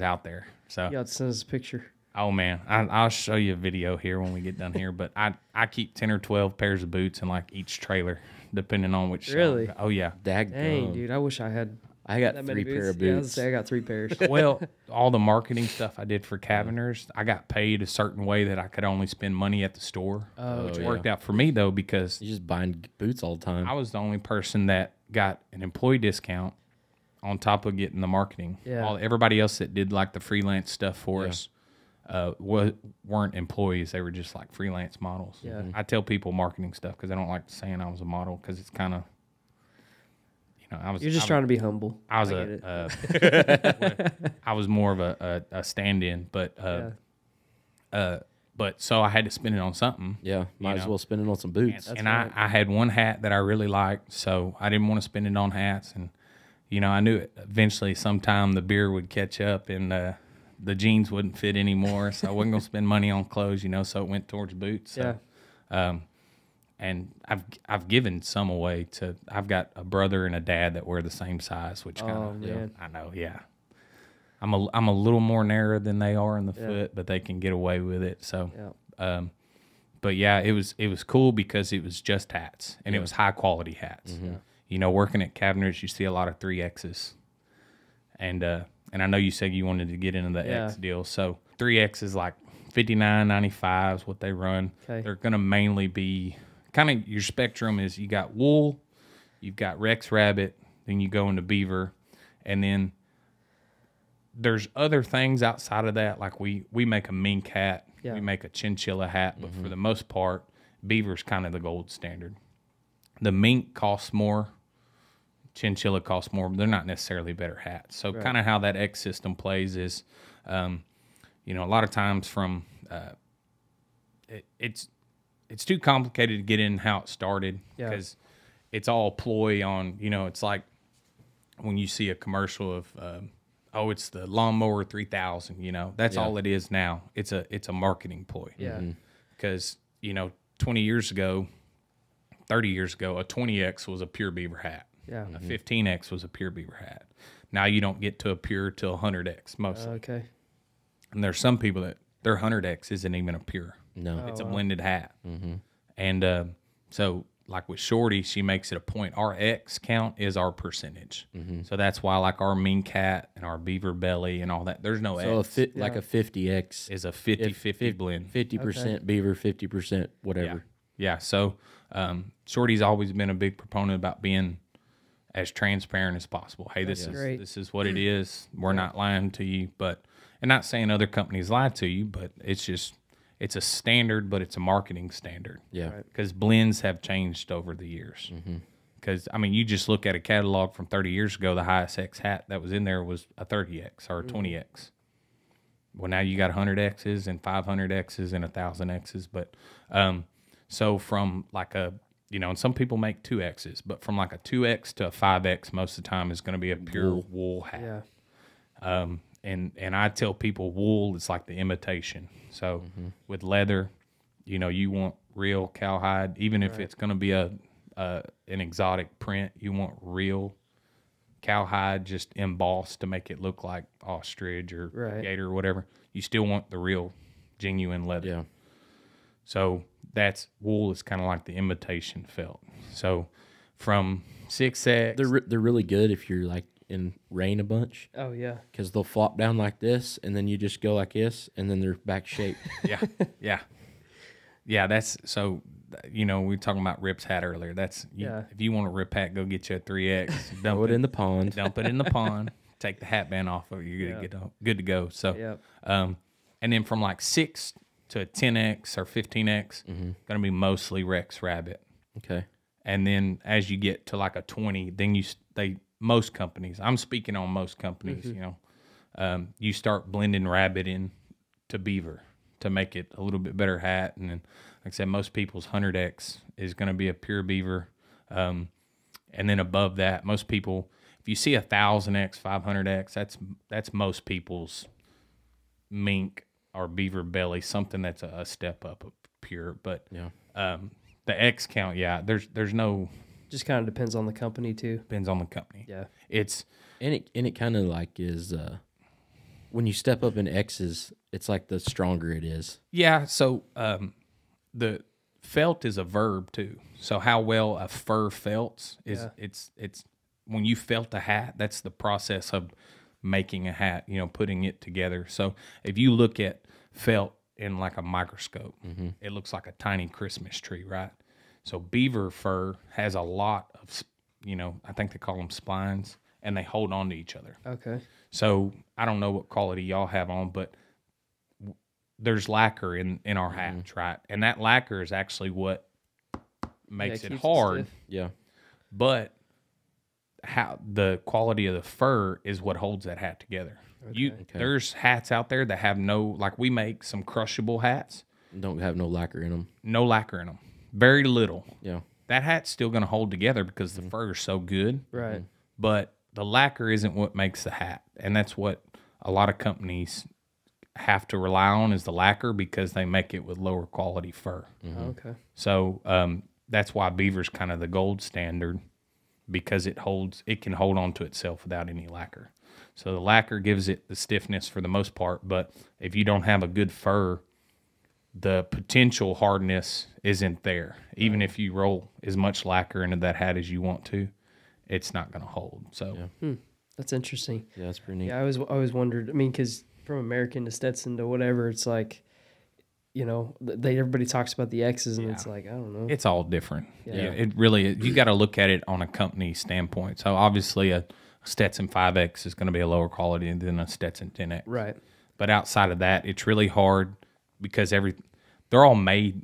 out there. So yeah, send us a picture. Oh, man. I'll show you a video here when we get done here, but I keep 10 or 12 pairs of boots in, like, each trailer, depending on which. Really? Side. Oh, yeah. Dang, dude. I wish I had. I got three pair of boots. Yeah, I was gonna say, I got three pairs. Well, all the marketing stuff I did for Cavender's, I got paid a certain way that I could only spend money at the store, which worked out for me, though, because you're just buying boots all the time. I was the only person that got an employee discount on top of getting the marketing. Yeah. Everybody else that did, like, the freelance stuff for us weren't employees. They were just, like, freelance models. Yeah. I tell people marketing stuff because I don't like saying I was a model because it's kind of... No, You're just trying to be humble. I was more of a stand-in, but so I had to spend it on something. Yeah, might as well spend it on some boots. And right. I had one hat that I really liked, so I didn't want to spend it on hats. And you know, I knew it, eventually, sometime the beer would catch up and the jeans wouldn't fit anymore. So I wasn't gonna spend money on clothes, you know. So it went towards boots. So, yeah. And I've given some away to. I've got a brother and a dad that wear the same size, which kind of I know. Yeah, I'm a little more narrow than they are in the foot, but they can get away with it. So, but yeah, it was cool because it was just hats and it was high quality hats. Mm-hmm. You know, working at Cavender's, you see a lot of 3Xs, and I know you said you wanted to get into the X deal, so 3X is like $59.95 is what they run. Okay. They're gonna mainly be kind of your spectrum is you got wool, you've got Rex Rabbit, then you go into beaver, and then there's other things outside of that. Like we make a mink hat, we make a chinchilla hat, but for the most part, beaver's kind of the gold standard. The mink costs more, chinchilla costs more, but they're not necessarily better hats. So kind of how that X system plays is, you know, a lot of times from it's too complicated to get in how it started because it's all ploy on, you know, it's like when you see a commercial of, oh, it's the lawnmower 3000, you know, that's all it is now. It's a marketing ploy. Yeah. Because, you know, 20 years ago, 30 years ago, a 20X was a pure beaver hat. Yeah. A 15X was a pure beaver hat. Now you don't get to a pure till 100X mostly. Okay. And there's some people that their 100X isn't even a pure. No, it's a blended hat. And so, like with Shorty, she makes it a point. Our X count is our percentage. So that's why, like, our mink hat and our beaver belly and all that, there's no X. So, like a 50X is a 50-50 blend. 50% beaver, 50% whatever. Yeah. So Shorty's always been a big proponent about being as transparent as possible. Hey, this is what it is. We're not lying to you. But, and not saying other companies lie to you, but it's just... It's a standard, but it's a marketing standard. Yeah. Because blends have changed over the years. Because, I mean, you just look at a catalog from 30 years ago, the highest X hat that was in there was a 30X or a 20X. Well, now you got 100Xs and 500Xs and 1000Xs. But so from like a, you know, and some people make 2Xs, but from like a 2X to a 5X most of the time is going to be a pure wool hat. Yeah. And I tell people wool is like the imitation. So with leather, you know, you want real cowhide. Even if it's going to be an exotic print, you want real cowhide just embossed to make it look like ostrich or gator or whatever. You still want the real genuine leather. Yeah. So that's wool is kind of like the imitation felt. So from 6X. They're really good if you're like, and rain a bunch. Oh, yeah. Because they'll flop down like this, and then you just go like this, and then they're back shaped. Yeah, that's, so, you know, we were talking about Rip's hat earlier. That's, if you want a Rip hat, go get you a 3X. Dump it in the pond. Dump it in the pond. Take the hat band off of it. You're going to get good to go. So, and then from like 6 to 10X or 15X, going to be mostly Rex Rabbit. Okay. And then as you get to like a 20, then most companies, I'm speaking on most companies, you know, you start blending rabbit in to beaver to make it a little bit better hat. And then, like I said, most people's 100X is going to be a pure beaver. And then above that, most people, if you see a 1,000X, 500X, that's most people's mink or beaver belly, something that's a step up of pure. But yeah, the X count, yeah, there's no. Just kind of depends on the company too. Depends on the company. Yeah, it's and it kind of like is when you step up in X's, it's like the stronger it is. Yeah. So the felt is a verb too. So how well a fur felts is it's when you felt a hat, that's the process of making a hat, you know, putting it together. So if you look at felt in like a microscope, mm-hmm. it looks like a tiny Christmas tree, right? So beaver fur has a lot of, you know, I think they call them spines, and they hold on to each other. Okay. So I don't know what quality y'all have on, but there's lacquer in our hats, mm-hmm. right? And that lacquer is actually what makes it hard. It yeah. But how the quality of the fur is what holds that hat together. Okay. There's hats out there that have no, like we make some crushable hats. Don't have no lacquer in them. No lacquer in them. Very little. Yeah. That hat's still going to hold together because the fur is so good. Right. But the lacquer isn't what makes the hat. And that's what a lot of companies have to rely on is the lacquer because they make it with lower quality fur. Mm-hmm. Okay. So that's why beaver's kind of the gold standard because it can hold on to itself without any lacquer. So the lacquer gives it the stiffness for the most part, but if you don't have a good fur, the potential hardness isn't there. Even if you roll as much lacquer into that hat as you want to, it's not going to hold. So yeah. That's interesting. Yeah, that's pretty neat. Yeah, I always wondered, I mean, because from American to Stetson to whatever, it's like, you know, everybody talks about the X's and it's like, I don't know. It's all different. Yeah. Yeah, it really is. You got to look at it on a company standpoint. So obviously a Stetson 5X is going to be a lower quality than a Stetson 10X. Right. But outside of that, it's really hard because they're all made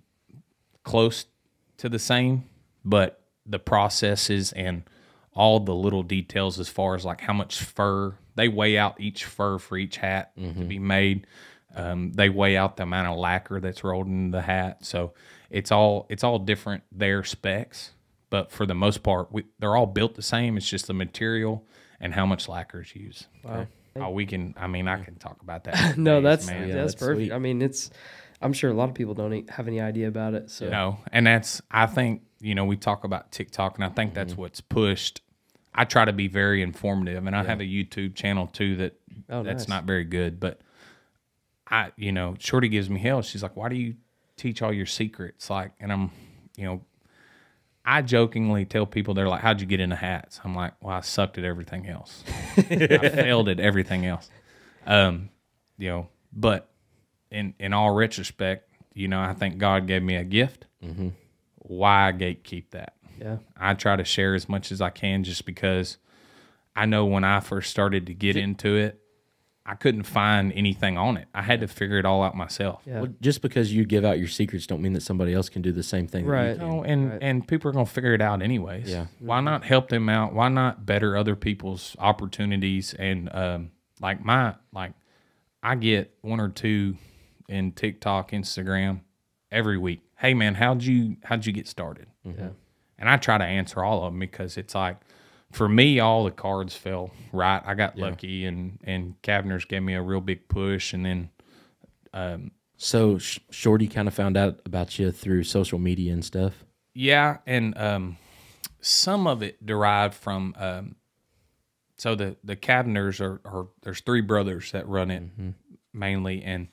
close to the same, but the processes and all the little details as far as like how much fur, they weigh out each fur for each hat mm-hmm. to be made. They weigh out the amount of lacquer that's rolled in the hat. So it's all different, their specs. But for the most part, they're all built the same. It's just the material and how much lacquer is used. Wow. Oh, I can talk about that. No, that's perfect. Sweet. I mean, I'm sure a lot of people don't have any idea about it. So no, and I think, you know, we talk about TikTok, and I think that's what's pushed. I try to be very informative, and I have a YouTube channel too that's not very good, but you know, Shorty gives me hell. She's like, "Why do you teach all your secrets?" Like, and I'm, you know, I jokingly tell people, they're like, "How'd you get into hats?" I'm like, "Well, I sucked at everything else. I failed at everything else." You know, but in all retrospect, you know, I think God gave me a gift. Mm-hmm. Why gatekeep that? Yeah, I try to share as much as I can, just because I know when I first started to get into it, I couldn't find anything on it. I had to figure it all out myself. Yeah. Well, just because you give out your secrets don't mean that somebody else can do the same thing. Right. That you can. No, and people are going to figure it out anyways. Yeah. Why not help them out? Why not better other people's opportunities? And I get one or two in TikTok, Instagram every week. Hey man, how'd you get started? Yeah. And I try to answer all of them because it's like, for me, all the cards fell right. I got lucky, and Cavender's gave me a real big push, and then so Shorty kind of found out about you through social media and stuff. Yeah, and some of it derived from so the Cavender's are there's three brothers that run it mm-hmm. mainly, and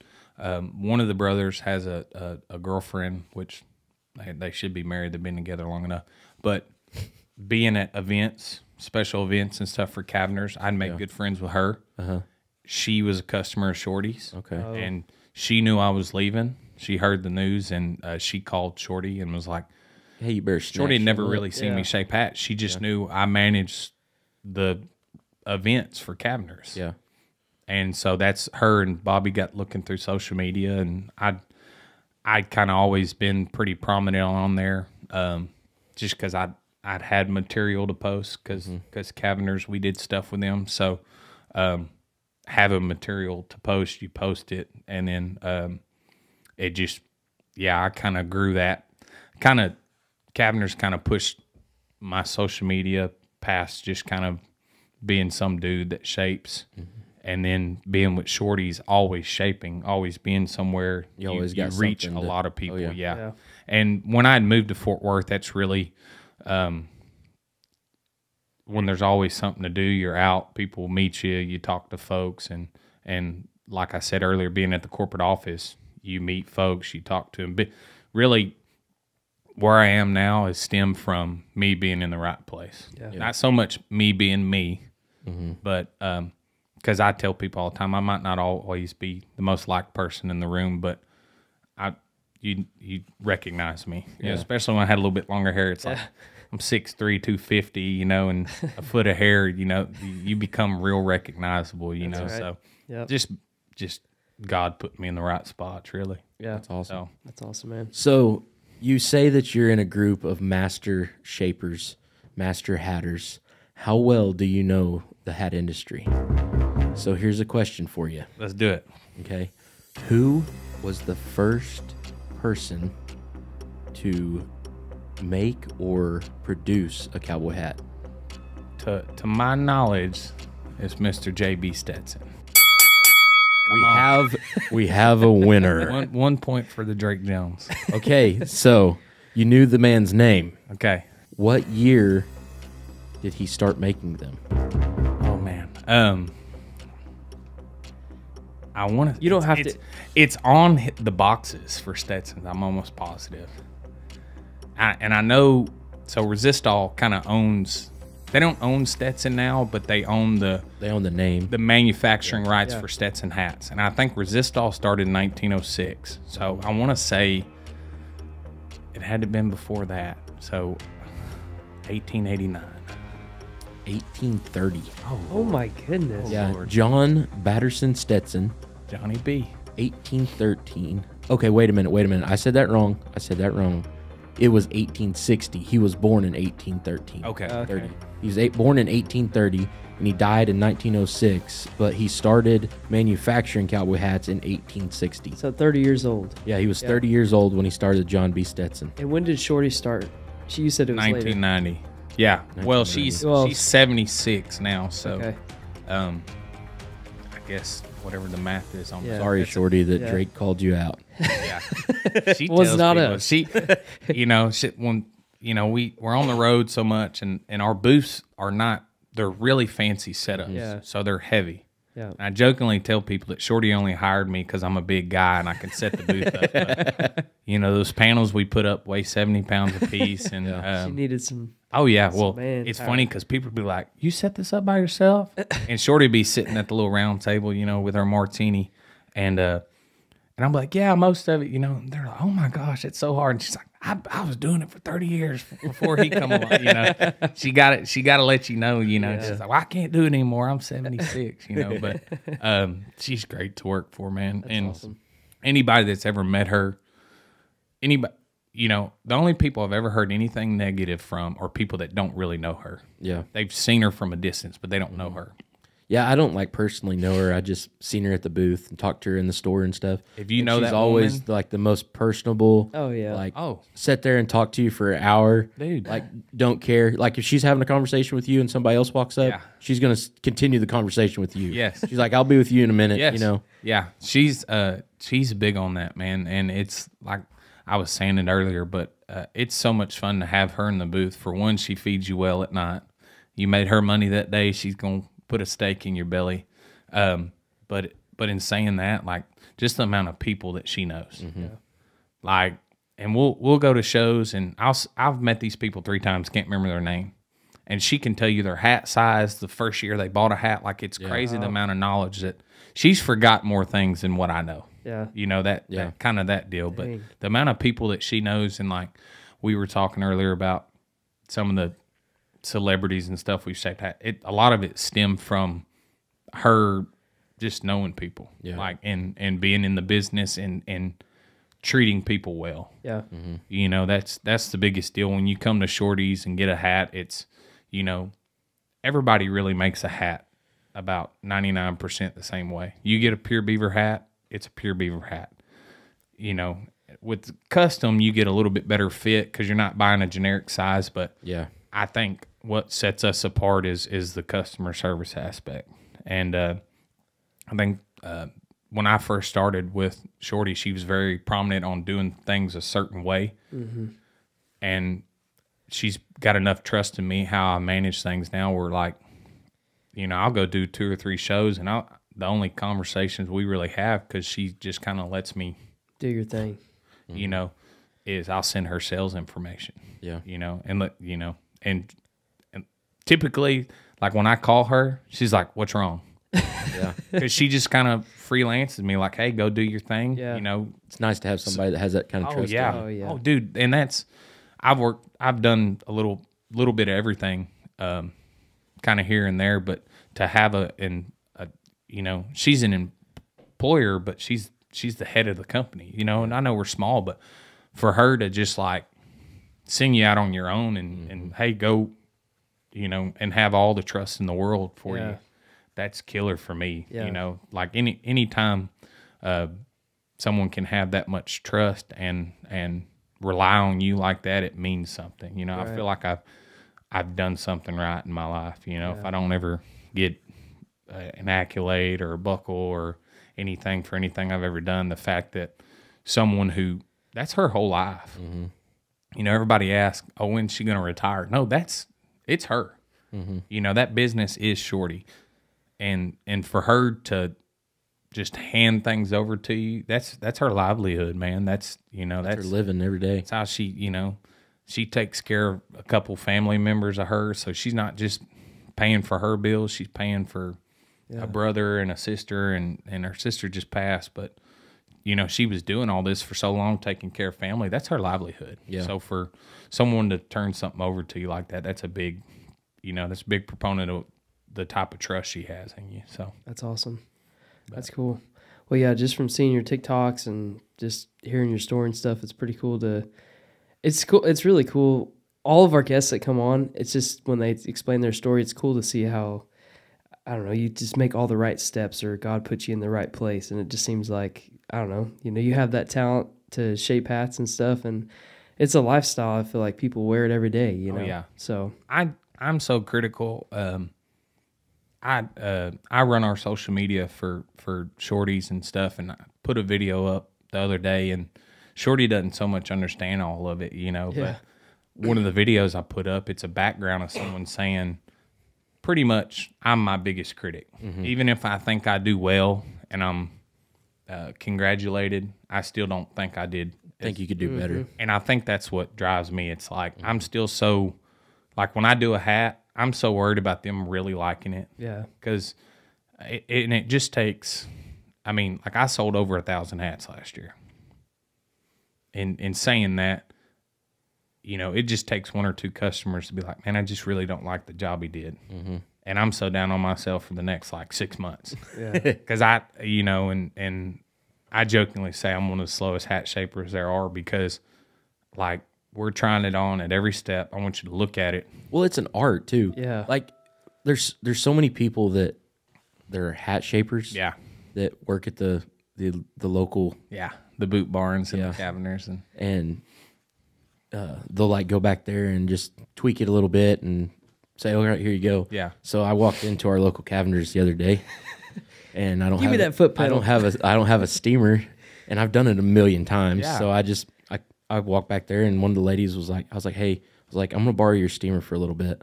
one of the brothers has a girlfriend, which they should be married. They've been together long enough, but being at events, special events and stuff for Cavender's, I'd make good friends with her. Uh-huh. She was a customer of Shorty's. Okay. Oh. And she knew I was leaving. She heard the news, and she called Shorty and was like, "Hey, you better snatch." Shorty had never really seen me shape hats. She just knew I managed the events for Cavender's. Yeah. And so that's her, and Bobby got looking through social media, and I'd kind of always been pretty prominent on there just because I'd had material to post because Cavender's, we did stuff with them. So having material to post, you post it. And then it just, I kind of grew that. Cavender's kind of pushed my social media past just kind of being some dude that shapes, and then being with Shorty's, always shaping, always being somewhere. You reach a lot of people. Oh yeah. And when I had moved to Fort Worth, that's really when there's always something to do. You're out, people meet you, you talk to folks, and like I said earlier, being at the corporate office, you meet folks, you talk to them. But really, where I am now is stemmed from me being in the right place. Yeah. Not so much me being me, but because I tell people all the time, I might not always be the most liked person in the room, but you recognize me, you know, especially when I had a little bit longer hair. It's like I'm 6'3", 250, you know, and a foot of hair, you know, you become real recognizable, you know. Right. So just God put me in the right spots, really. Yeah, that's awesome. So, that's awesome, man. So you say that you're in a group of master shapers, master hatters. How well do you know the hat industry? So here's a question for you. Let's do it. Okay. Who was the first person to make or produce a cowboy hat? To my knowledge, it's Mr. J.B. Stetson. We have a winner. One point for the Drake Jones. Okay, so you knew the man's name. Okay. What year did he start making them? Oh man. I want to. You don't have to. It's on the boxes for Stetson. I'm almost positive. I know. So Resistol kind of owns. They don't own Stetson now, but they own the name, the manufacturing rights for Stetson hats. And I think Resistol started in 1906. So I want to say it had to have been before that. So 1889, 1830. Oh my goodness! Yeah, Lord. John Batterson Stetson, Johnny B, 1813. Okay, wait a minute. I said that wrong. It was 1860. He was born in 1813. Okay. He was born in 1830, and he died in 1906, but he started manufacturing cowboy hats in 1860. So 30 years old. Yeah, he was 30 years old when he started John B. Stetson. And when did Shorty start? You said it was 1990. Later. Yeah. 1990. Well, she's 76 now, so I guess whatever the math is. I'm sorry, Shorty, that Drake called you out. Yeah, she was not us. She, you know, when you know we're on the road so much, and our booths are not. They're really fancy setups, so they're heavy. Yeah, and I jokingly tell people that Shorty only hired me because I'm a big guy and I can set the booth up. But, you know, those panels we put up weigh 70 pounds a piece, and she needed some. Oh yeah, well, it's funny because people be like, "You set this up by yourself," and Shorty be sitting at the little round table, you know, with her martini, and I'm like, "Yeah, most of it," you know. And they're like, "Oh my gosh, it's so hard." And she's like, "I was doing it for 30 years before he come along." You know, she got to let you know, you know. Yeah. She's like, "Well, I can't do it anymore. I'm 76," you know. But she's great to work for, man. That's awesome. Anybody that's ever met her, anybody. You know, the only people I've ever heard anything negative from are people that don't really know her. Yeah. They've seen her from a distance, but they don't know her. Yeah, I don't personally know her. I just seen her at the booth and talked to her in the store and stuff. If you know that woman, she's always like the most personable. Oh yeah. Like sit there and talk to you for an hour. Dude. Like don't care. Like if she's having a conversation with you and somebody else walks up, she's going to continue the conversation with you. Yes. She's like, "I'll be with you in a minute," you know. Yeah. She's big on that, man, and it's like I was saying it earlier, but it's so much fun to have her in the booth. For one, she feeds you well at night. You made her money that day. She's going to put a stake in your belly. But in saying that, like, just the amount of people that she knows. Mm-hmm. Like, and we'll go to shows, and I've met these people 3 times, can't remember their name. And she can tell you their hat size the first year they bought a hat. Like, it's crazy the amount of knowledge that she's forgot more things than what I know. Yeah, you know, that kind of that deal. Dang. But the amount of people that she knows, and like we were talking earlier about some of the celebrities and stuff we've shaped, a lot of it stemmed from her just knowing people, like and being in the business and treating people well. Yeah, you know, that's the biggest deal when you come to Shorty's and get a hat. It's, you know, everybody really makes a hat about 99% the same way. You get a pure beaver hat. It's a pure beaver hat. You know, with custom, you get a little bit better fit because you're not buying a generic size. But I think what sets us apart is the customer service aspect. And I think when I first started with Shorty, she was very prominent on doing things a certain way. Mm-hmm. And she's got enough trust in me how I manage things now. We're like, you know, I'll go do 2 or 3 shows, and the only conversations we really have, because she just kind of lets me do your thing, you mm-hmm. know, is I'll send her sales information. Yeah, you know, and look, you know, and typically, like when I call her, she's like, "What's wrong?" Yeah, because she just kind of freelances me, like, "Hey, go do your thing." Yeah, you know, it's nice to have somebody that has that kind of trust. Yeah. Oh yeah, oh dude, and that's I've done a little bit of everything, kind of here and there, but to have a you know, she's an employer, but she's the head of the company, you know, and I know we're small, but for her to just like send you out on your own and, mm-hmm. and hey, go, you know, and have all the trust in the world for yeah. you, that's killer for me. Yeah. You know, like any time someone can have that much trust and rely on you like that, it means something. You know, right. I feel like I've done something right in my life. You know, yeah. if I don't ever get an accolade or a buckle or anything for anything I've ever done, the fact that someone who, that's her whole life. Mm-hmm. You know, everybody asks, oh, when's she going to retire? No, it's her. Mm-hmm. You know, that business is Shorty. And for her to just hand things over to you, that's her livelihood, man. That's, you know, that's her living every day. That's how she, you know, she takes care of a couple family members of hers, so she's not just paying for her bills, she's paying for yeah. a brother and a sister, and her sister just passed, but you know, she was doing all this for so long, taking care of family. That's her livelihood. Yeah. So for someone to turn something over to you like that, that's a big, you know, that's a big proponent of the type of trust she has in you. So that's awesome. But that's cool. Well, yeah, just from seeing your TikToks and just hearing your story and stuff, it's pretty cool to, it's cool. It's really cool. All of our guests that come on, it's just when they explain their story, it's cool to see how, I don't know, you just make all the right steps or God puts you in the right place. And it just seems like, I don't know, you have that talent to shape hats and stuff, and it's a lifestyle. I feel like people wear it every day, you know? Oh, yeah. So I'm so critical. I run our social media for Shorties and stuff, and I put a video up the other day, and Shorty doesn't so much understand all of it, you know, yeah. but one of the videos I put up, it's a background of someone saying, pretty much, I'm my biggest critic. Mm-hmm. Even if I think I do well and I'm congratulated, I still don't think I did. You could do mm-hmm. better. And I think that's what drives me. It's like, mm-hmm. I'm still so, like when I do a hat, I'm so worried about them really liking it. Yeah. Because it just takes, I mean, like I sold over 1,000 hats last year. And saying that, you know, it just takes 1 or 2 customers to be like, man, I just really don't like the job he did. Mm-hmm. And I'm so down on myself for the next like 6 months. Yeah. Because I, you know, and I jokingly say I'm one of the slowest hat shapers there are, because like we're trying it on at every step. I want you to look at it. Well, it's an art too. Yeah. Like there's so many people that they're hat shapers. Yeah. That work at the local. Yeah. The boot barns and yeah. the Cavender's and they'll like go back there and just tweak it a little bit and say, "All right, here you go." Yeah. So I walked into our local Cavender's the other day, and I don't give me that foot pedal. I don't have a steamer, and I've done it a million times. Yeah. So I walked back there, and one of the ladies was like, "Hey, I'm gonna borrow your steamer for a little bit."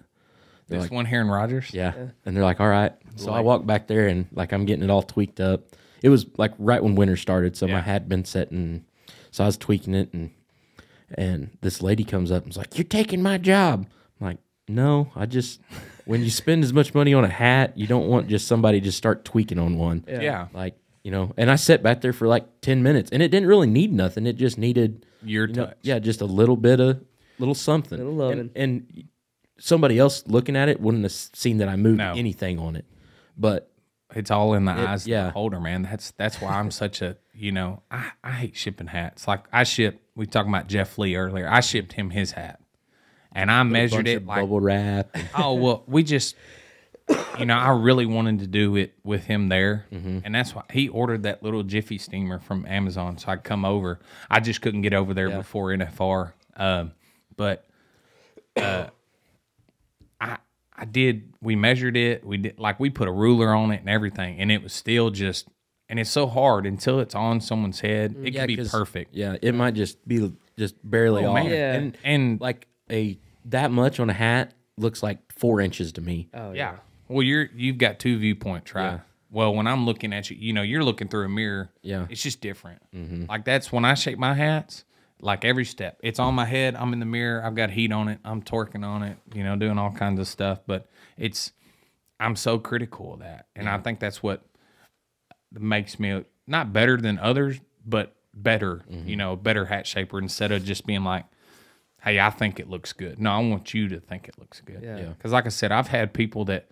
This like, one here in Rogers. Yeah. yeah. And they're like, "All right." So I walked back there, and like I'm getting it all tweaked up. It was like right when winter started, so yeah. my hat had been setting, so I was tweaking it, and this lady comes up and is like, "You're taking my job." I'm like, "No, I just when you spend as much money on a hat, you don't want just somebody just start tweaking on one." Yeah. yeah. Like, you know, and I sat back there for like 10 minutes, and it didn't really need nothing. It just needed your touch. Know, yeah, just a little something. Little loving. And somebody else looking at it wouldn't have seen that I moved anything on it. But it's all in the eyes of the holder, man. That's why I'm such a, you know, I hate shipping hats. Like we were talking about Jeff Lee earlier. I shipped him his hat, and I measured it like bubble wrap. Oh, well, we just, you know, I really wanted to do it with him there. Mm-hmm. And that's why he ordered that little Jiffy steamer from Amazon. So I'd come over. I just couldn't get over there before NFR. But we measured it. We did, like, we put a ruler on it and everything, and it was still just, and it's so hard until it's on someone's head. It can be perfect. Yeah. It might just be just barely off. Yeah. And like that much on a hat looks like 4 inches to me. Oh yeah. Well, you've got two viewpoints, right? Yeah. Well, when I'm looking at you, you're looking through a mirror. Yeah. It's just different. Mm-hmm. Like, that's when I shape my hats, like every step. It's on my head. I'm in the mirror. I've got heat on it. I'm torquing on it, doing all kinds of stuff. But I'm so critical of that. And I think that's what makes me not better than others, but better, better hat shaper, instead of just being like, hey, I think it looks good. No, I want you to think it looks good. Yeah. Because like I said, I've had people that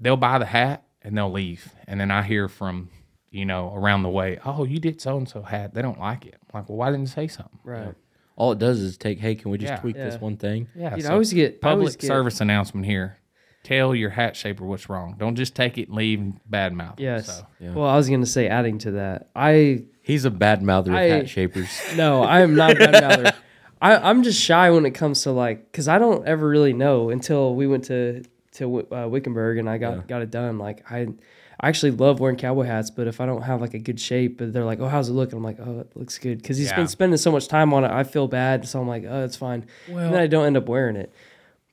they'll buy the hat and they'll leave. And then I hear from, around the way, oh, you did so-and-so hat. They don't like it. I'm like, well, why didn't you say something? Right. All it does is take, hey, can we just tweak this one thing? Yeah. So I always get public service announcement here. Tell your hat shaper what's wrong. Don't just take it and leave and badmouth. Yes. So. Yeah. Well, I was going to say, adding to that, he's a badmouther of hat shapers. No, I am not a badmouther. I'm just shy when it comes to, like, because I don't ever really know until we went to Wickenburg and I got it done. Like, I actually love wearing cowboy hats, but if I don't have like a good shape, but they're like, oh, how's it look? And I'm like, oh, it looks good. Because he's been spending so much time on it, I feel bad. So I'm like, oh, it's fine. Well, and then I don't end up wearing it.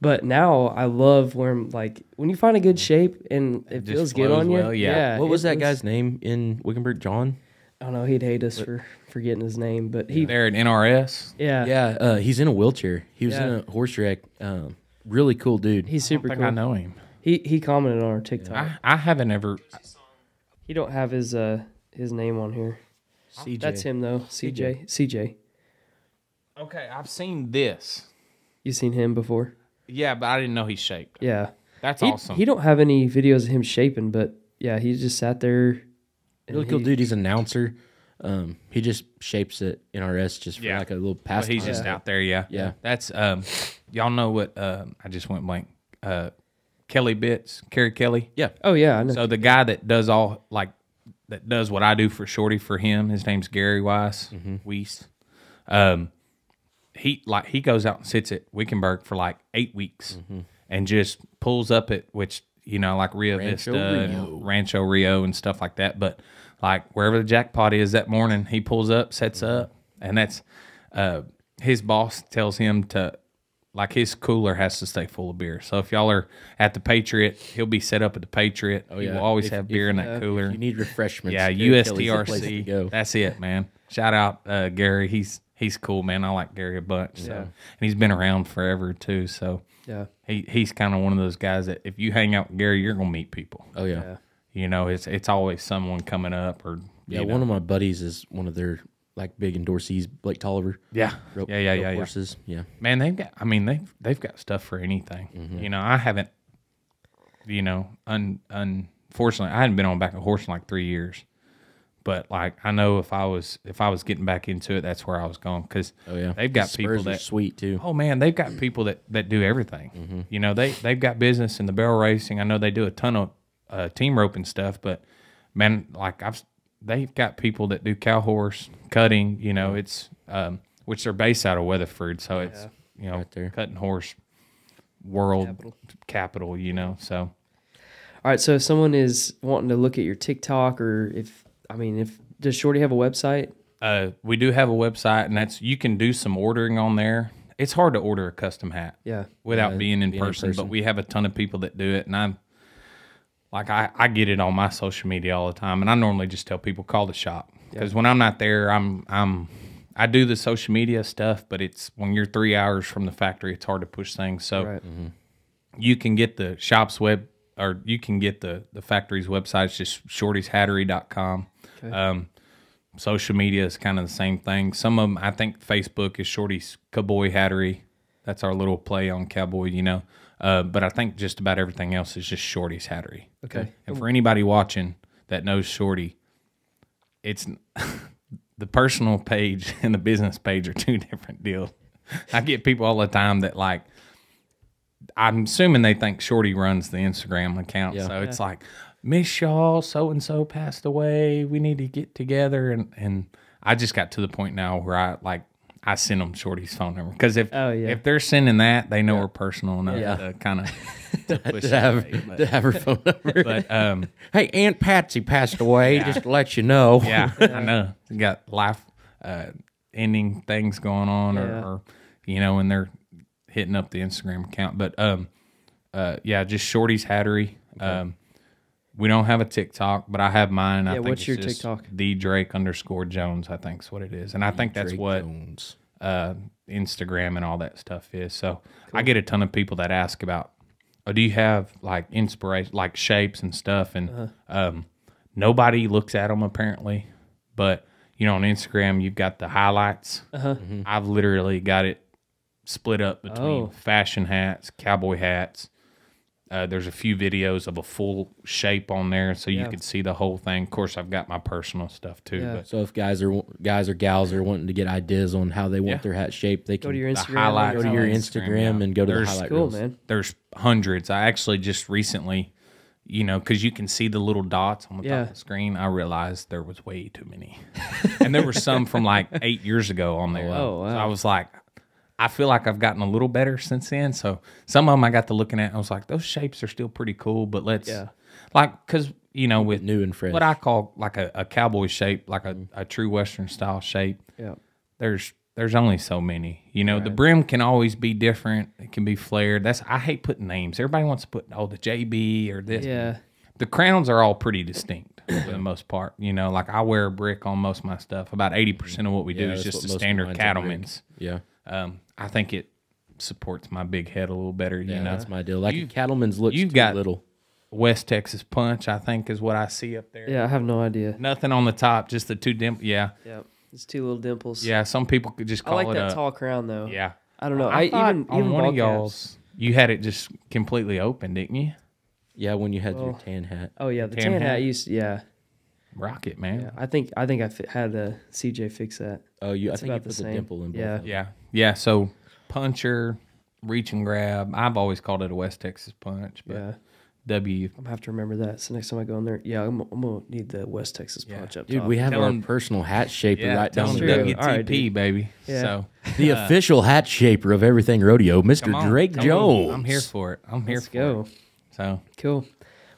But now I love wearing, like, when you find a good shape and it feels good on you. Well, what was that guy's name in Wickenburg, John? I don't know. He'd hate us for forgetting his name, but he... There at NRS? Yeah. Yeah, he's in a wheelchair. He was in a horse wreck. Really cool dude. He's super cool. I know him. He commented on our TikTok. Yeah. I haven't ever... He don't have his name on here. CJ. That's him, though. CJ. CJ. Okay, I've seen this. You seen him before? Yeah, but I didn't know he's shaped. Yeah. That's awesome. He don't have any videos of him shaping, but, yeah, he just sat there... Really cool dude. He's an announcer. He just shapes it NRS just for like a little pastime. Well, he's just out there, yeah. That's y'all know what? I just went blank. Kerry Kelly. Yeah. Oh yeah. I know. So the guy that does that does what I do for Shorty for him. His name's Gary Weiss. Weiss. He goes out and sits at Wickenburg for like 8 weeks and just pulls up at which. Like Rancho Rio and stuff like that. But like wherever the jackpot is that morning, he pulls up, sets up, and that's his boss tells him to, like, his cooler has to stay full of beer. So if y'all are at the Patriot, he'll be set up at the Patriot. Oh, yeah. He will always have beer in that cooler. If you need refreshments. Yeah, USTRC. That's it, man. Shout out Gary. He's cool, man. I like Gary a bunch. Yeah. So. And he's been around forever, too. So yeah, he's kind of one of those guys that if you hang out with Gary, you're going to meet people. Oh, yeah. It's always someone coming up. Or one of my buddies is one of their, like, big endorsees, Blake Tolliver. Yeah. Rope horses. Yeah. Man, they've got stuff for anything. I haven't, unfortunately, I hadn't been on back of horse in like 3 years. But like I know if I was getting back into it, that's where I was going, because they've got people that are sweet too. Oh man, they've got people that do everything. They've got business in the barrel racing. I know they do a ton of team roping stuff, but man, like they've got people that do cow horse cutting. It's which they're based out of Weatherford, so it's right there. Cutting horse world capital. So all right, so if someone is wanting to look at your TikTok or does Shorty have a website? We do have a website, and you can do some ordering on there. It's hard to order a custom hat without being in person, but we have a ton of people that do it, and I get it on my social media all the time, and I normally just tell people, call the shop, because when I'm not there, I do the social media stuff, but it's when you're 3 hours from the factory, it's hard to push things. So you can get the shop's web, or you can get the factory's website. It's just shortyshattery.com. Okay. Social media is kind of the same thing. Some of them, I think Facebook is Shorty's Caboy Hattery. That's our little play on cowboy, but I think just about everything else is just Shorty's Hattery. Okay. And for anybody watching that knows Shorty, it's the personal page and the business page are two different deals. I get people all the time that, like, I'm assuming they think Shorty runs the Instagram account. Yeah. So it's like, Miss Shaw, so-and-so passed away. We need to get together. And I just got to the point now where I, like, I send them Shorty's phone number, because if they're sending that, they know her personal enough to kind of to have her phone number. But hey, Aunt Patsy passed away. Just to let you know. Yeah, I know. You got life ending things going on, or you know, and they're hitting up the Instagram account. But just Shorty's Hattery. Okay. We don't have a TikTok, but I have mine. Yeah, I think what's your TikTok? The Drake_Jones, I think is what it is. And I think that's what Instagram and all that stuff is. So I get a ton of people that ask about, oh, do you have like inspiration, like shapes and stuff? And nobody looks at them apparently. But, you know, on Instagram, you've got the highlights. I've literally got it split up between fashion hats, cowboy hats. There's a few videos of a full shape on there, so you can see the whole thing. Of course, I've got my personal stuff too. Yeah. But so if guys or gals are wanting to get ideas on how they want their hat shaped, they can go to your Instagram, and go to the highlight reels. Man. There's hundreds. I actually just recently, you know, because you can see the little dots on the top of the screen, I realized there was way too many, and there were some from like 8 years ago on there. Oh, wow. So I was like, I feel like I've gotten a little better since then. So some of them I got to looking at, and I was like, those shapes are still pretty cool, but let's, like, because, you know, with new and fresh, what I call like a cowboy shape, like a true Western style shape, there's only so many. You know, the brim can always be different. It can be flared. I hate putting names. Everybody wants to put, oh, the JB or this. Yeah. The crowns are all pretty distinct for the most part. You know, like I wear a brick on most of my stuff. About 80% of what we do is just the standard cattlemen's. Yeah. I think it supports my big head a little better. You know, that's my deal. Like cattleman's looks too little. West Texas Punch, I think, is what I see up there. Yeah, I have no idea. Nothing on the top, just the two dimples. Yeah. Yeah, it's two little dimples. Yeah, some people could just call it that tall crown, though. Yeah. I don't know. I even one of y'all's, you had it just completely open, didn't you? Yeah, when you had your tan hat. Oh, yeah, the tan hat used to, rock it, man. Yeah, I think had CJ fix that. Oh, you? It's I think about you put the dimple in. Yeah, yeah, yeah. So puncher, reach and grab. I've always called it a West Texas Punch, but I'm gonna have to remember that. So next time I go in there, I'm gonna need the West Texas Punch up top. Dude, we have our personal hat shaper right down the WTP, baby. Yeah. So the official hat shaper of everything rodeo, Mr. Drake Jones. I'm here for it. Let's go. So cool.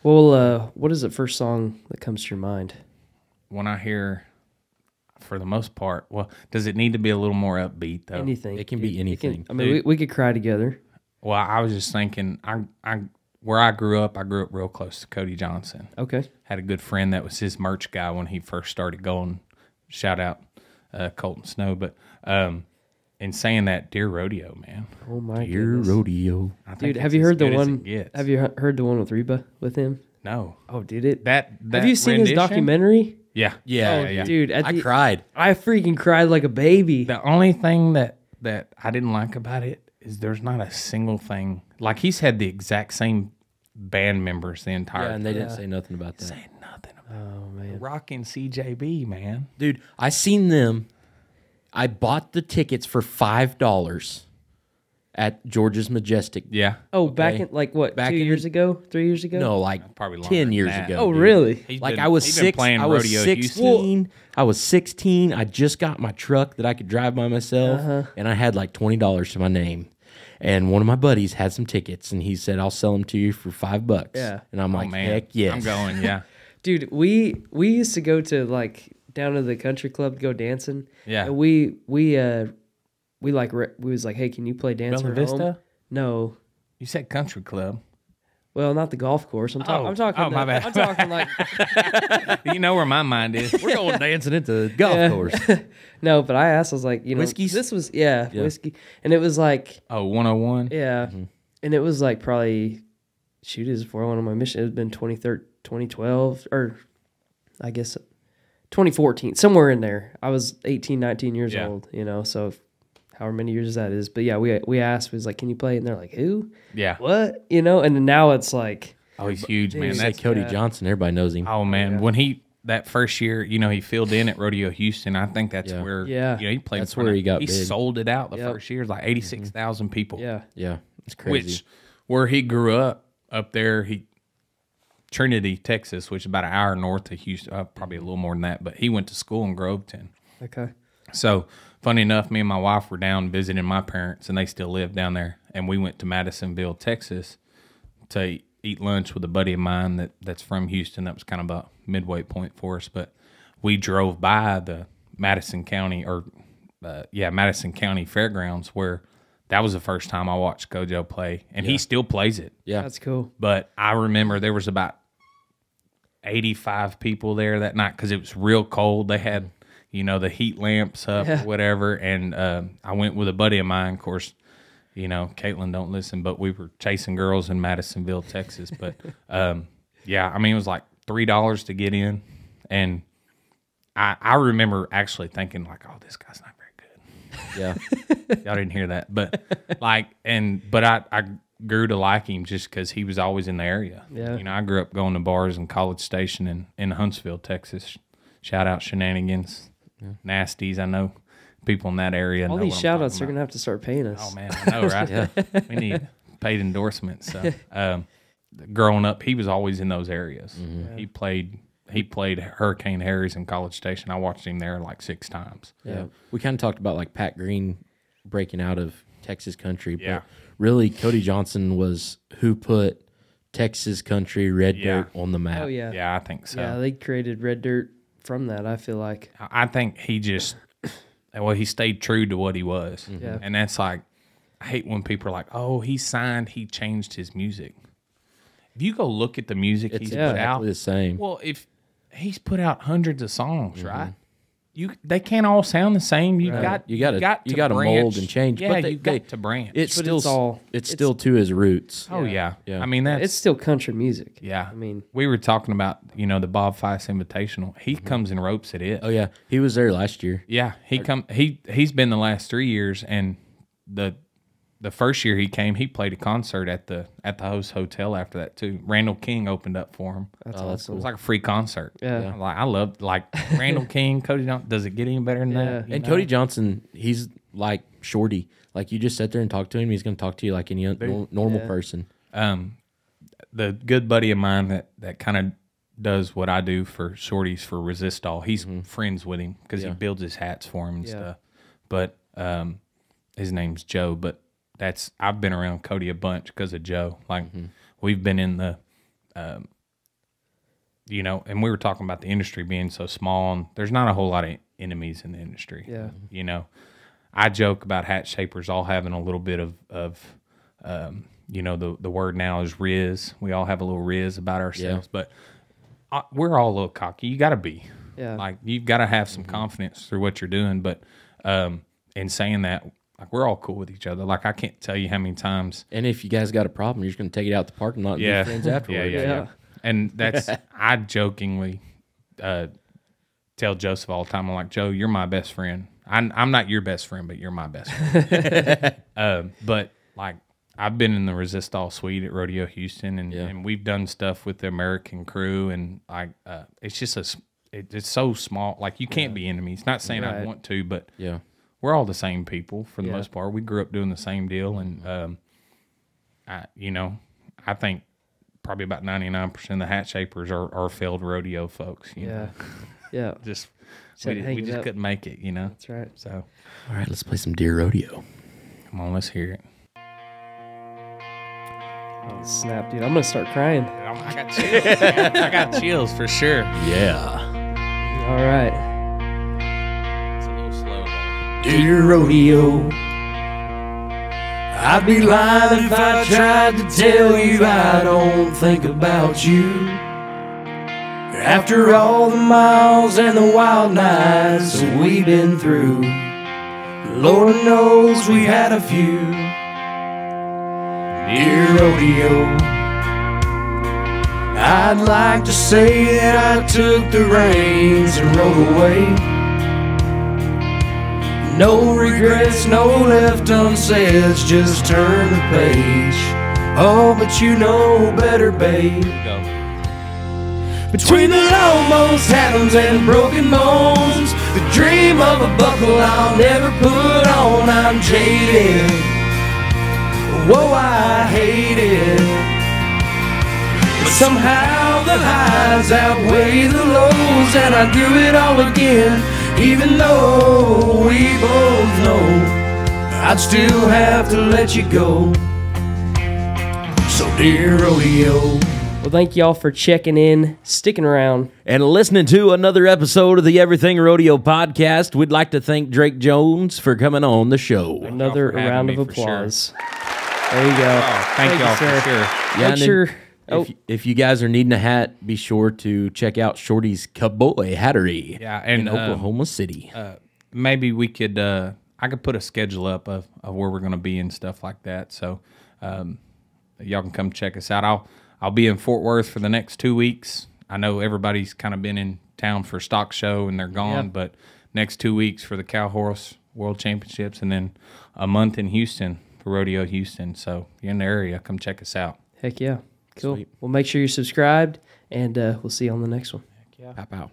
Well, what is the first song that comes to your mind? When I hear, for the most part, well, does it need to be a little more upbeat, though? Anything. It can be anything. I mean, we could cry together. Well, I was just thinking, where I grew up real close to Cody Johnson. Okay. Had a good friend that was his merch guy when he first started going. Shout out Colton Snow. But in saying that, Dear Rodeo, man. Oh my goodness. Dear Rodeo. Dude, have you heard the one with Reba with him? No. Oh, did it? Have you seen his documentary? Yeah. Yeah, dude, I cried. I freaking cried like a baby. The only thing that I didn't like about it is there's not a single thing. Like, he's had the exact same band members the entire time. And they didn't say nothing about that. Say nothing about that. Oh, man. Rockin' CJB, man. Dude, I seen them. I bought the tickets for $5 at George's Majestic. Yeah. Oh, back in, like, what, back 2 years ago? 3 years ago? No, like, probably 10 years ago. Oh, dude. Really? I was 16. I just got my truck that I could drive by myself, and I had, like, $20 to my name. And one of my buddies had some tickets, and he said, I'll sell them to you for $5. Yeah. And I'm like, man. Heck yes. I'm going, yeah. Dude, we used to go to, like, down to the country club to go dancing. Yeah. And we was like, hey, can you play dance Bella Vista? Home? No. You said country club. Well, not the golf course. I'm talking. Oh, my bad. I'm talking like. You know where my mind is. We're going dancing at the golf course. No, but I asked. I was like, you know, whiskey. This was whiskey, and it was like 101. Yeah, and it was like probably shoot is before one of my missions. It had been 2012 or I guess 2014, somewhere in there. I was 18, 19 years old, you know, so however many years that is. But yeah, we asked, we was like, can you play? And they're like, who? Yeah. What? You know, and now it's like. Oh, he's huge, man. That's Cody Johnson. Everybody knows him. Oh, man. Yeah. When that first year, you know, he filled in at Rodeo Houston. I think that's where, you know, he played. That's where he got big. He sold it out the first year. Like 86,000 people. Yeah. Yeah. It's crazy. Which, where he grew up there, Trinity, Texas, which is about an hour north of Houston, probably a little more than that, but he went to school in Groveton. Okay. So funny enough, me and my wife were down visiting my parents, and they still live down there. And we went to Madisonville, Texas, to eat lunch with a buddy of mine that's from Houston. That was kind of a midway point for us. But we drove by the Madison County Fairgrounds, where that was the first time I watched Kojo play. And he still plays it. Yeah, that's cool. But I remember there was about 85 people there that night because it was real cold. They had, you know, the heat lamps up, whatever. And I went with a buddy of mine, of course. You know, Caitlin, don't listen, but we were chasing girls in Madisonville, Texas. But, I mean, it was like $3 to get in. And I remember actually thinking, like, oh, this guy's not very good. Yeah. Y'all didn't hear that. But, like, I grew to like him just because he was always in the area. Yeah. You know, I grew up going to bars in College Station in Huntsville, Texas. Shout out Shenanigans, Nasties, I know. People in that area. All these shout-outs are going to have to start paying us. Oh, man, I know, right? We need paid endorsements. So, growing up, he was always in those areas. Mm-hmm. Yeah. He played Hurricane Harry's in College Station. I watched him there like 6 times. Yeah. We kind of talked about like Pat Green breaking out of Texas country. But really, Cody Johnson was who put Texas country red dirt on the map. Oh, yeah. Yeah, I think so. Yeah, they created red dirt from that, I feel like. I think he just... Well, he stayed true to what he was. Yeah. And that's like, I hate when people are like, oh, he changed his music. If you go look at the music he's put out, it's the same. Well, if he's put out hundreds of songs, right? They can't all sound the same. You got to mold and change. Yeah, but you got to branch. It's still to his roots. Oh, yeah. I mean, it's still country music. Yeah. I mean, we were talking about, you know, the Bob Fice Invitational. He comes and ropes at it. Oh, yeah. He was there last year. Yeah. He's been the last 3 years, and the first year he came, he played a concert at the host hotel after that too. Randall King opened up for him. That's awesome. It was like a free concert. Yeah. Like I loved like Randall King, Cody Johnson. Does it get any better than that? And know? Cody Johnson, he's like Shorty. Like you just sit there and talk to him, he's going to talk to you like any normal person. The good buddy of mine that kind of does what I do for Shorty's for Resistol, he's friends with him because he builds his hats for him and stuff. But his name's Joe, but I've been around Cody a bunch because of Joe. Like we've been in the, you know, and we were talking about the industry being so small, and there's not a whole lot of enemies in the industry. Yeah, you know, I joke about hat shapers all having a little bit of you know, the word now is riz. We all have a little riz about ourselves, but we're all a little cocky. You got to be, like you've got to have some confidence through what you're doing. But in saying that. Like we're all cool with each other. Like I can't tell you how many times. And if you guys got a problem, you're just going to take it out the parking lot and be friends afterwards. Yeah. And that's I jokingly tell Joseph all the time. I'm like, Joe, you're my best friend. I'm not your best friend, but you're my best friend. But like I've been in the Resistol suite at Rodeo Houston, and we've done stuff with the American crew, and like it's just it's so small. Like you can't be enemies. Not saying I want to, but yeah. We're all the same people for the most part. We grew up doing the same deal, and I think probably about 99% of the hat shapers are failed rodeo folks. You know? we just couldn't make it. You know, that's right. So, all right, let's play some Deer Rodeo. Come on, let's hear it. Oh, snap, dude! I'm gonna start crying. I got chills. I got chills for sure. Yeah. All right. Deer Rodeo, I'd be lying if I tried to tell you I don't think about you. After all the miles and the wild nights that we've been through, Lord knows we had a few. Deer Rodeo, I'd like to say that I took the reins and rode away. No regrets, no left unsaid, just turn the page. Oh, but you know better, babe. Between the almost atoms and broken bones, the dream of a buckle I'll never put on. I'm jaded, whoa, I hate it. But somehow the highs outweigh the lows, and I do it all again. Even though we both know I'd still have to let you go. So dear rodeo. Well, thank y'all for checking in, sticking around, and listening to another episode of the Everything Rodeo Podcast. We'd like to thank Drake Jones for coming on the show. Another round of applause. Sure. There you go. Oh, thank y'all for sure. Yeah, sure. If you guys are needing a hat, be sure to check out Shorty's Caboy Hattery in Oklahoma City. Maybe we could, I could put a schedule up of where we're going to be and stuff like that. So y'all can come check us out. I'll be in Fort Worth for the next 2 weeks. I know everybody's kind of been in town for stock show and they're gone, but next 2 weeks for the Cow Horse World Championships, and then a month in Houston for Rodeo Houston. So if you're in the area, come check us out. Heck yeah. Cool. Sweet. Well, make sure you're subscribed, and we'll see you on the next one. Heck yeah. Pow, pow.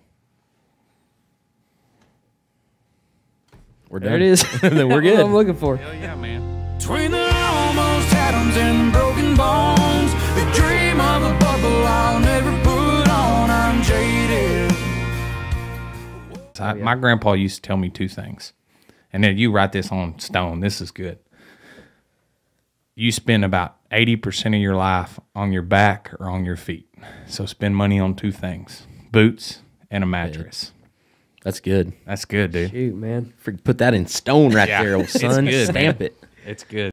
We're done. There it is. Then we're good. That's what I'm looking for. Hell yeah, man. Between the almost atoms and broken bones, the dream of a bubble I'll never put on, I'm jaded. My grandpa used to tell me two things, and then you write this on stone. This is good. You spend about 80% of your life on your back or on your feet. So spend money on two things, boots and a mattress. That's good. That's good, dude. Shoot, man. Put that in stone right there, old son. It's good, Stamp it. It's good.